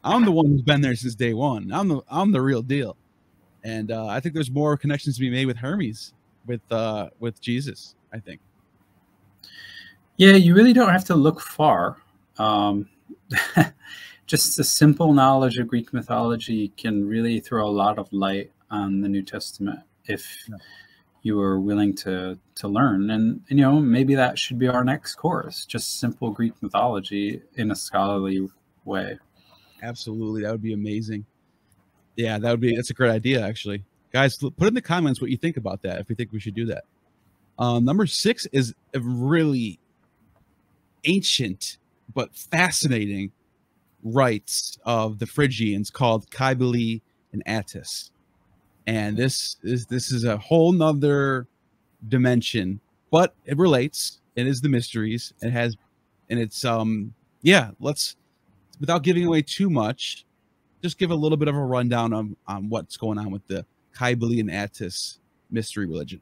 I'm the one who's been there since day one. I'm the I'm the real deal, and uh, I think there's more connections to be made with Hermes, with uh, with Jesus, I think. Yeah, you really don't have to look far. Um, just the simple knowledge of Greek mythology can really throw a lot of light on the New Testament if yeah. you are willing to, to learn. And, you know, maybe that should be our next course, just simple Greek mythology in a scholarly way. Absolutely. That would be amazing. Yeah, that would be, that's a great idea, actually. Guys, put in the comments what you think about that, if you think we should do that. Uh, number six is a really ancient but fascinating rites of the Phrygians called Kybele and Attis, and this is this is a whole nother dimension, but it relates. It is the mysteries. It has, and it's um yeah. Let's, without giving away too much, just give a little bit of a rundown on on what's going on with the Kybele and Attis mystery religion.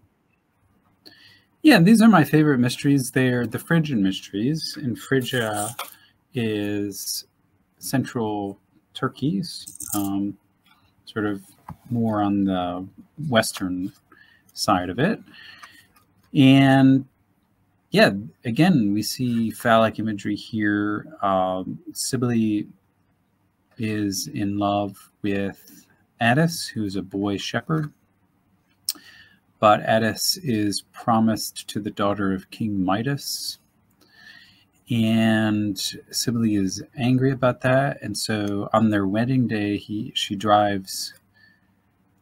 Yeah, these are my favorite mysteries. They're the Phrygian mysteries. And Phrygia is central Turkey, um, sort of more on the western side of it. And yeah, again, we see phallic imagery here. Um, Cybele is in love with Attis, who's a boy shepherd. But Attis is promised to the daughter of King Midas, and Cybele is angry about that. And so on their wedding day, he she drives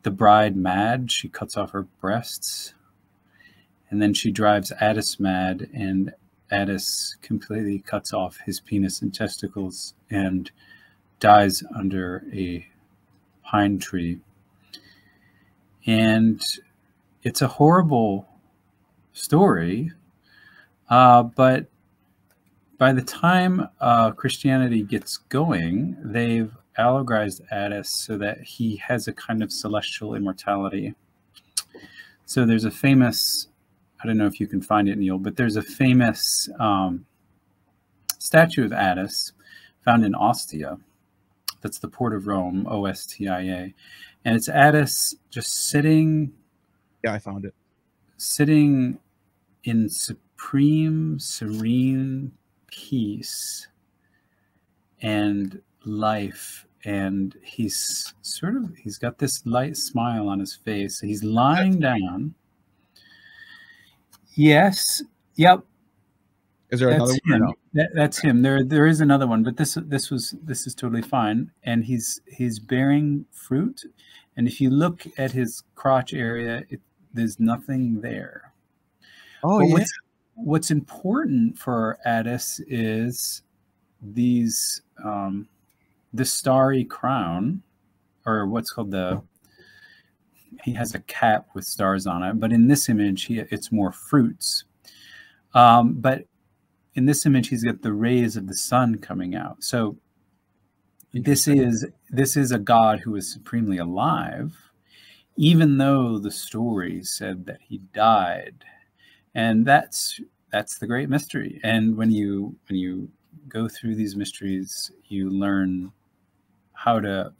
the bride mad. She cuts off her breasts, and then she drives Attis mad, and Attis completely cuts off his penis and testicles and dies under a pine tree. And it's a horrible story, uh, but by the time uh, Christianity gets going, they've allegorized Attis so that he has a kind of celestial immortality. So there's a famous, I don't know if you can find it, Neil, but there's a famous um, statue of Attis found in Ostia. That's the port of Rome, O S T I A. And it's Attis just sitting... Yeah, I found it. Sitting in supreme, serene peace and life and he's sort of, he's got this light smile on his face. He's lying down. Yes. Yep. Is there another one? No? That, that's him. There, there is another one, but this, this was, this is totally fine. And he's, he's bearing fruit. And if you look at his crotch area, it, there's nothing there. Oh, but yeah. What's, what's important for Attis is these, um, the starry crown, or what's called the, he has a cap with stars on it, but in this image, he, it's more fruits. Um, but in this image, he's got the rays of the sun coming out. So this is, this is a god who is supremely alive, even though the story said that he died. And that's, that's the great mystery. And when you, when you go through these mysteries, you learn how to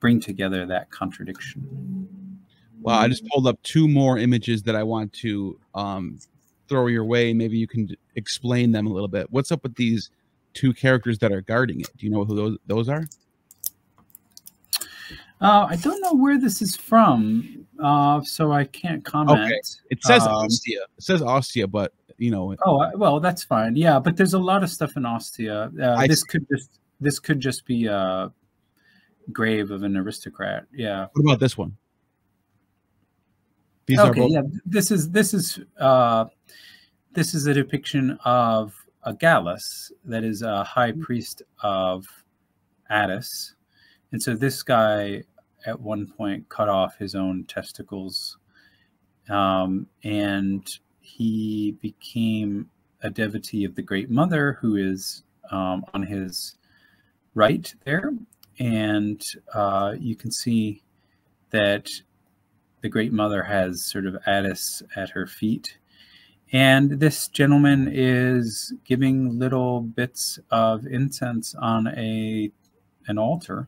bring together that contradiction. Wow, I just pulled up two more images that I want to um, throw your way. Maybe you can explain them a little bit. What's up with these two characters that are guarding it? Do you know who those, those are? Uh, I don't know where this is from, uh, so I can't comment. Okay. It says um, Ostia. It says Ostia, but you know. Oh well, that's fine. Yeah, but there's a lot of stuff in Ostia. Uh, this see. could just this could just be a grave of an aristocrat. Yeah. What about this one? These okay. Are both yeah. This is this is uh, this is a depiction of a Gallus, that is a high priest of Attis. And so this guy at one point cut off his own testicles, um, and he became a devotee of the Great Mother, who is um, on his right there. And uh, you can see that the Great Mother has sort of Attis at her feet. And this gentleman is giving little bits of incense on a an altar.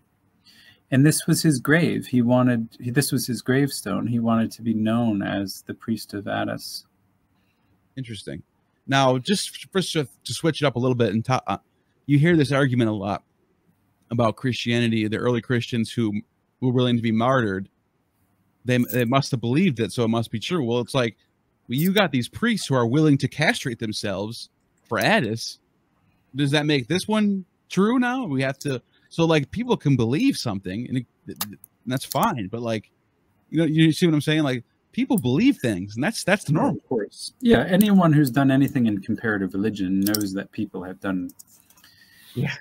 And this was his grave. He wanted, this was his gravestone. He wanted to be known as the priest of Attis. Interesting. Now, just first to switch it up a little bit, and ta uh, you hear this argument a lot about Christianity, the early Christians who were willing to be martyred. They, they must have believed it, so it must be true. Well, it's like, well, you got these priests who are willing to castrate themselves for Attis. Does that make this one true now? We have to... So, like, people can believe something, and, it, and that's fine. But, like, you know, you see what I'm saying? Like, people believe things, and that's that's the norm. Of course. Yeah, anyone who's done anything in comparative religion knows that people have done yeah.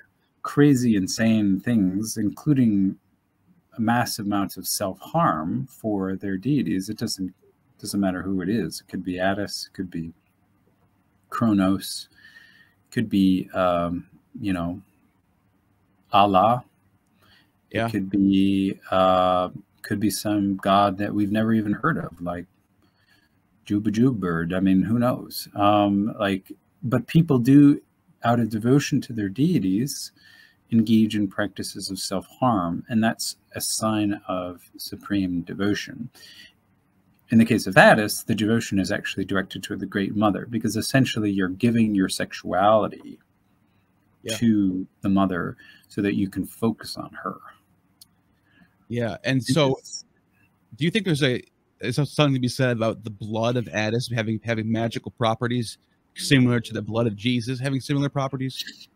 crazy, insane things, including massive amounts of self-harm for their deities. It doesn't, doesn't matter who it is. It could be Attis. It could be Kronos. It could be, um, you know... Allah, yeah. It could be uh, could be some god that we've never even heard of, like Juba Jube Bird. I mean, who knows? Um, like, but people do, out of devotion to their deities, engage in practices of self harm, and that's a sign of supreme devotion. In the case of Attis, the devotion is actually directed to the Great Mother, because essentially you're giving your sexuality. Yeah. To the mother, so that you can focus on her. Yeah, and so, do you think there's a is there something to be said about the blood of Attis having having magical properties similar to the blood of Jesus having similar properties?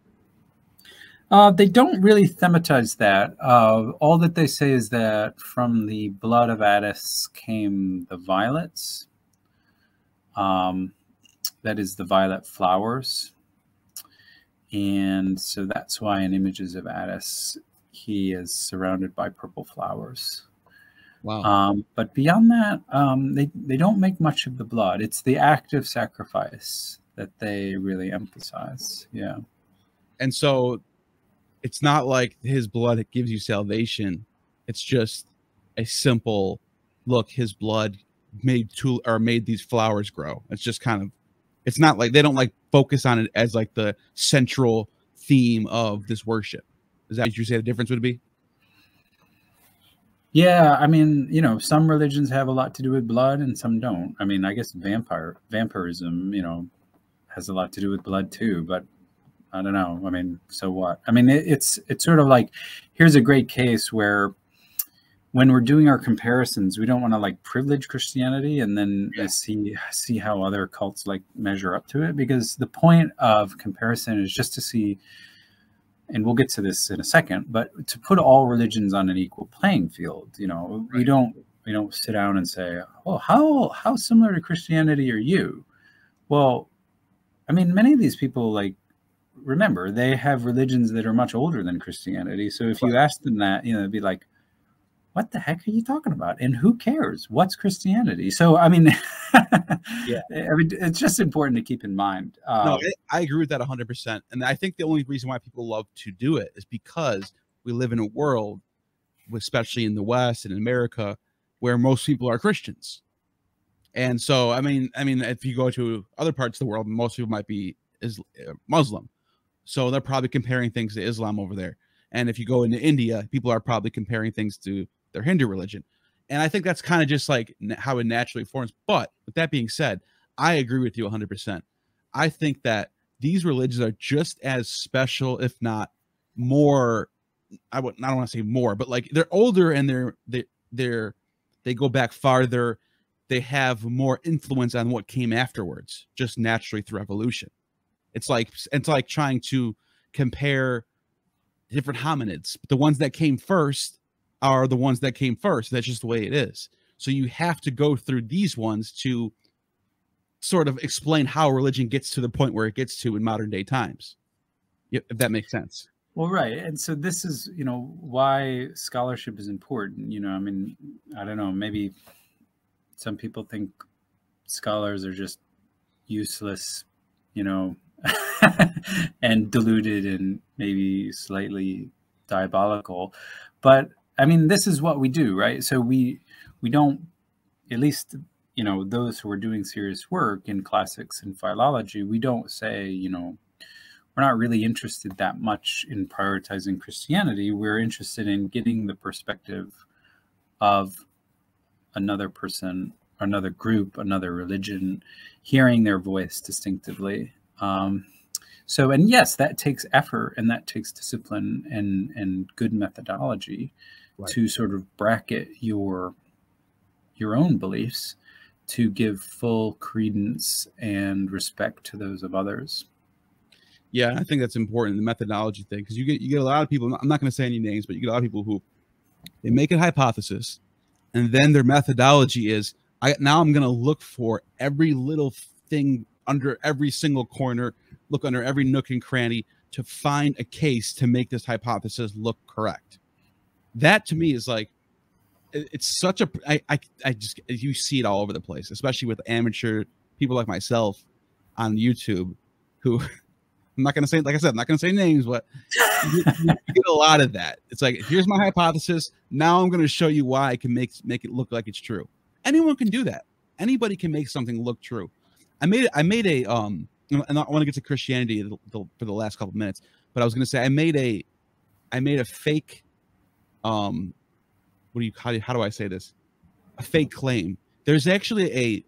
Uh, they don't really thematize that. Uh, all that they say is that from the blood of Attis came the violets. Um, that is the violet flowers. And so that's why in images of Attis, he is surrounded by purple flowers. Wow. Um, but beyond that, um, they, they don't make much of the blood. It's the act of sacrifice that they really emphasize. Yeah. And so it's not like his blood that gives you salvation. It's just a simple, look, his blood made to, or made these flowers grow. It's just kind of, it's not like they don't like focus on it as like the central theme of this worship. Is that what you say the difference would be? Yeah, I mean, you know, some religions have a lot to do with blood and some don't. I mean, I guess vampire vampirism, you know, has a lot to do with blood too, but I don't know. I mean, so what? I mean, it, it's it's sort of like, here's a great case where when we're doing our comparisons, we don't want to like privilege Christianity and then yeah. see see how other cults like measure up to it, because the point of comparison is just to see, and we'll get to this in a second, but to put all religions on an equal playing field. You know, right. we don't we don't sit down and say, oh, how how similar to Christianity are you? Well, I mean, many of these people, like, remember, they have religions that are much older than Christianity. So if right. you ask them that, you know, they'd be like, what the heck are you talking about? And who cares? What's Christianity? So, I mean, yeah. I mean, it's just important to keep in mind. Um, no, it, I agree with that one hundred percent. And I think the only reason why people love to do it is because we live in a world, especially in the West and in America, where most people are Christians. And so, I mean, I mean, if you go to other parts of the world, most people might be is Muslim. So they're probably comparing things to Islam over there. And if you go into India, people are probably comparing things to their Hindu religion. And I think that's kind of just like how it naturally forms. But with that being said, I agree with you one hundred percent. I think that these religions are just as special, if not more. I would not want to say more, but like they're older and they're they they're they go back farther. They have more influence on what came afterwards, just naturally through evolution. It's like it's like trying to compare different hominids. The ones that came first are the ones that came first. That's just the way it is. So you have to go through these ones to sort of explain how religion gets to the point where it gets to in modern day times, if that makes sense. Well, right. And so this is, you know, why scholarship is important. You know, I mean, I don't know, maybe some people think scholars are just useless, you know, and deluded and maybe slightly diabolical. But I mean, this is what we do, right? So we we don't, at least, you know, those who are doing serious work in classics and philology, we don't say, you know, we're not really interested that much in prioritizing Christianity. We're interested in getting the perspective of another person, another group, another religion, hearing their voice distinctively. Um, so, and yes, that takes effort and that takes discipline and, and good methodology right. to sort of bracket your, your own beliefs to give full credence and respect to those of others. Yeah. I think that's important. The methodology thing, cause you get, you get a lot of people, I'm not going to say any names, but you get a lot of people who they make a hypothesis and then their methodology is I now I'm going to look for every little thing under every single corner, look under every nook and cranny to find a case to make this hypothesis look correct. That to me is like, it's such a, I, I, I just, you see it all over the place, especially with amateur people like myself on YouTube who I'm not going to say, like I said, I'm not going to say names, but you, you get a lot of that. It's like, here's my hypothesis. Now I'm going to show you why I can make, make it look like it's true. Anyone can do that. Anybody can make something look true. I made I made a um and I want to get to Christianity for the last couple minutes, but I was going to say I made a I made a fake um what do you how do, how do I say this a fake claim. There's actually a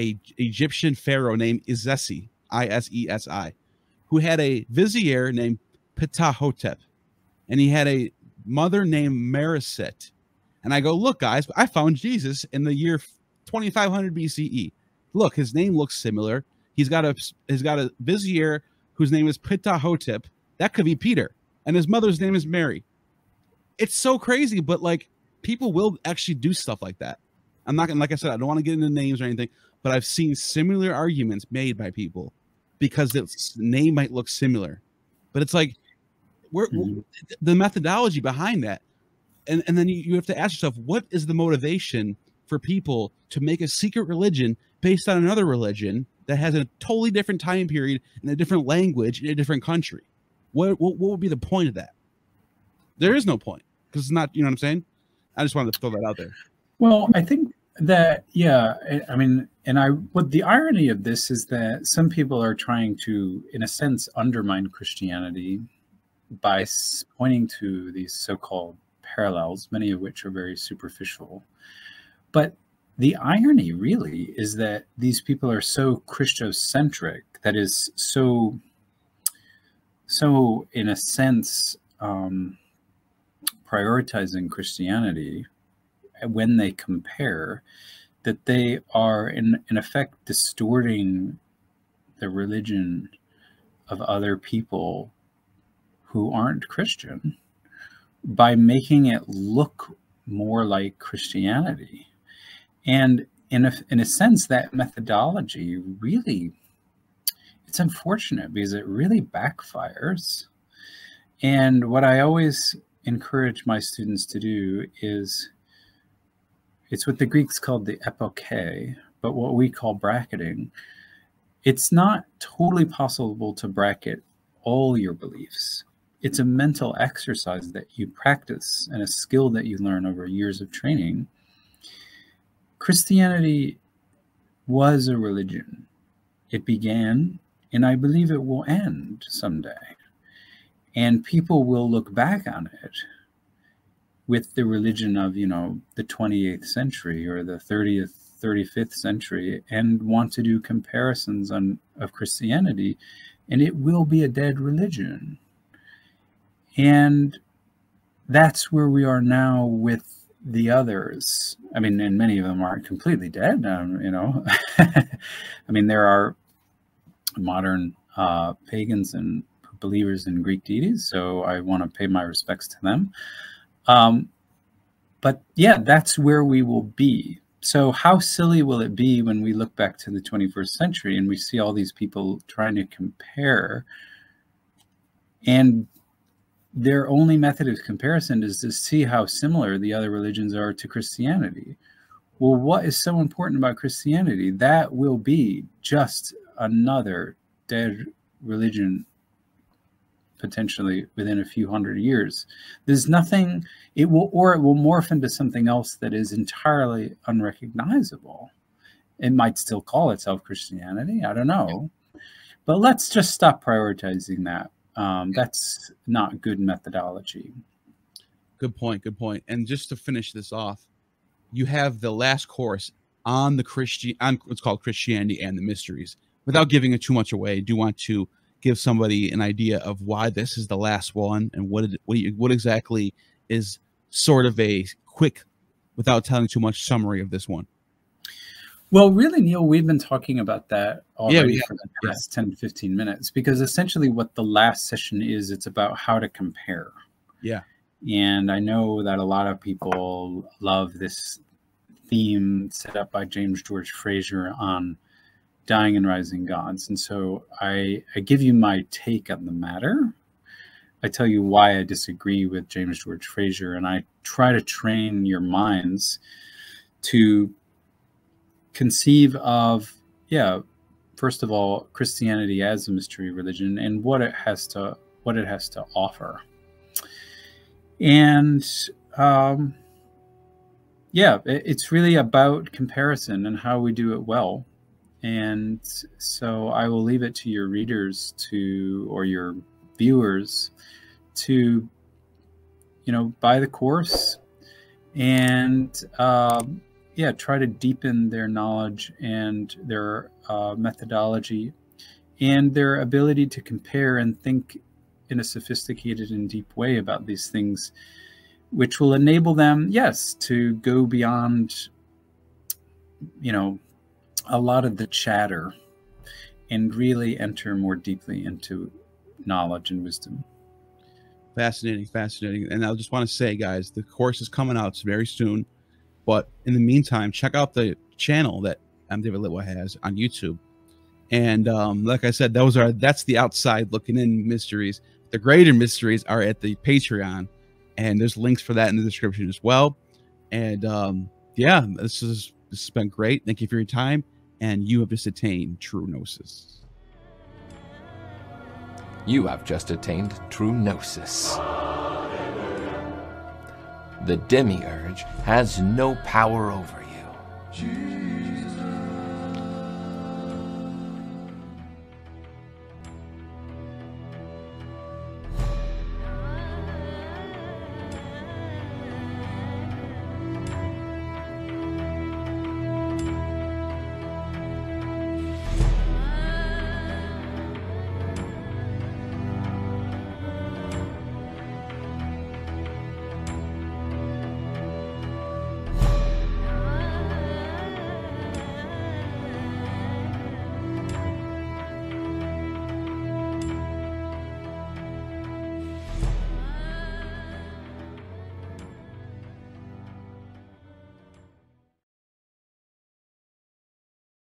a Egyptian pharaoh named Isesi, I S E S I, who had a vizier named Ptahhotep, and he had a mother named Mereset. And I go, look guys, I found Jesus in the year twenty-five hundred B C E. Look, his name looks similar. He's got a he's got a vizier whose name is Ptahhotep. That could be Peter, and his mother's name is Mary. It's so crazy, but like people will actually do stuff like that. I'm not gonna, like I said, I don't want to get into names or anything, but I've seen similar arguments made by people because its name might look similar, but it's like we're, mm-hmm. we're the methodology behind that, and and then you, you have to ask yourself, what is the motivation for people to make a secret religion based on another religion that has a totally different time period and a different language in a different country? What, what, what would be the point of that? There is no point because it's not, you know what I'm saying? I just wanted to throw that out there. Well, I think that, yeah, I mean, and I, what the irony of this is that some people are trying to, in a sense, undermine Christianity by pointing to these so-called parallels, many of which are very superficial. But the irony really is that these people are so Christocentric, that is so So in a sense, um, prioritizing Christianity, when they compare, that they are in, in effect distorting the religion of other people who aren't Christian by making it look more like Christianity. And in a, in a sense, that methodology really, it's unfortunate because it really backfires. And what I always encourage my students to do is, it's what the Greeks called the epoche, but what we call bracketing. It's not totally possible to bracket all your beliefs. It's a mental exercise that you practice and a skill that you learn over years of training. Christianity was a religion. It began, and I believe it will end someday. And people will look back on it with the religion of, you know, the twentieth century or the thirtieth, thirty-fifth century, and want to do comparisons on, of Christianity, and it will be a dead religion. And that's where we are now with the others. I mean, and many of them aren't completely dead, um, you know. I mean, there are modern uh, pagans and believers in Greek deities, so I want to pay my respects to them. Um, but yeah, that's where we will be. So how silly will it be when we look back to the twenty-first century and we see all these people trying to compare, and their only method of comparison is to see how similar the other religions are to Christianity. Well, what is so important about Christianity? That will be just another dead religion potentially within a few hundred years. There's nothing, it will, or it will morph into something else that is entirely unrecognizable. It might still call itself Christianity, I don't know. But let's just stop prioritizing that. Um, that's not good methodology. Good point, good point. And just to finish this off, you have the last course on the Christian, on what's called Christianity and the Mysteries. Without giving it too much away, I do want to give somebody an idea of why this is the last one and what it, what, you, what exactly is sort of a quick, without telling too much, summary of this one. Well, really, Neil, we've been talking about that already yeah, yeah, for the past yeah. ten, fifteen minutes, because essentially what the last session is, it's about how to compare. Yeah. And I know that a lot of people love this theme set up by James George Fraser on dying and rising gods. And so I, I give you my take on the matter. I tell you why I disagree with James George Fraser, and I try to train your minds to conceive of, yeah, first of all, Christianity as a mystery religion and what it has to, what it has to offer. And um, yeah, it, it's really about comparison and how we do it well. And so I will leave it to your readers to, or your viewers to, you know, buy the course and, uh, yeah, try to deepen their knowledge and their uh, methodology and their ability to compare and think in a sophisticated and deep way about these things, which will enable them, yes, to go beyond, you know, a lot of the chatter and really enter more deeply into knowledge and wisdom. Fascinating, fascinating. And I just want to say, guys, the course is coming out very soon. But in the meantime, check out the channel that M. David Litwa has on YouTube. And um, like I said, those are that's the outside looking in mysteries. The greater mysteries are at the Patreon, and there's links for that in the description as well. And um, yeah, this is this has been great. Thank you for your time, and you have just attained true gnosis. You have just attained true gnosis. The Demiurge has no power over you.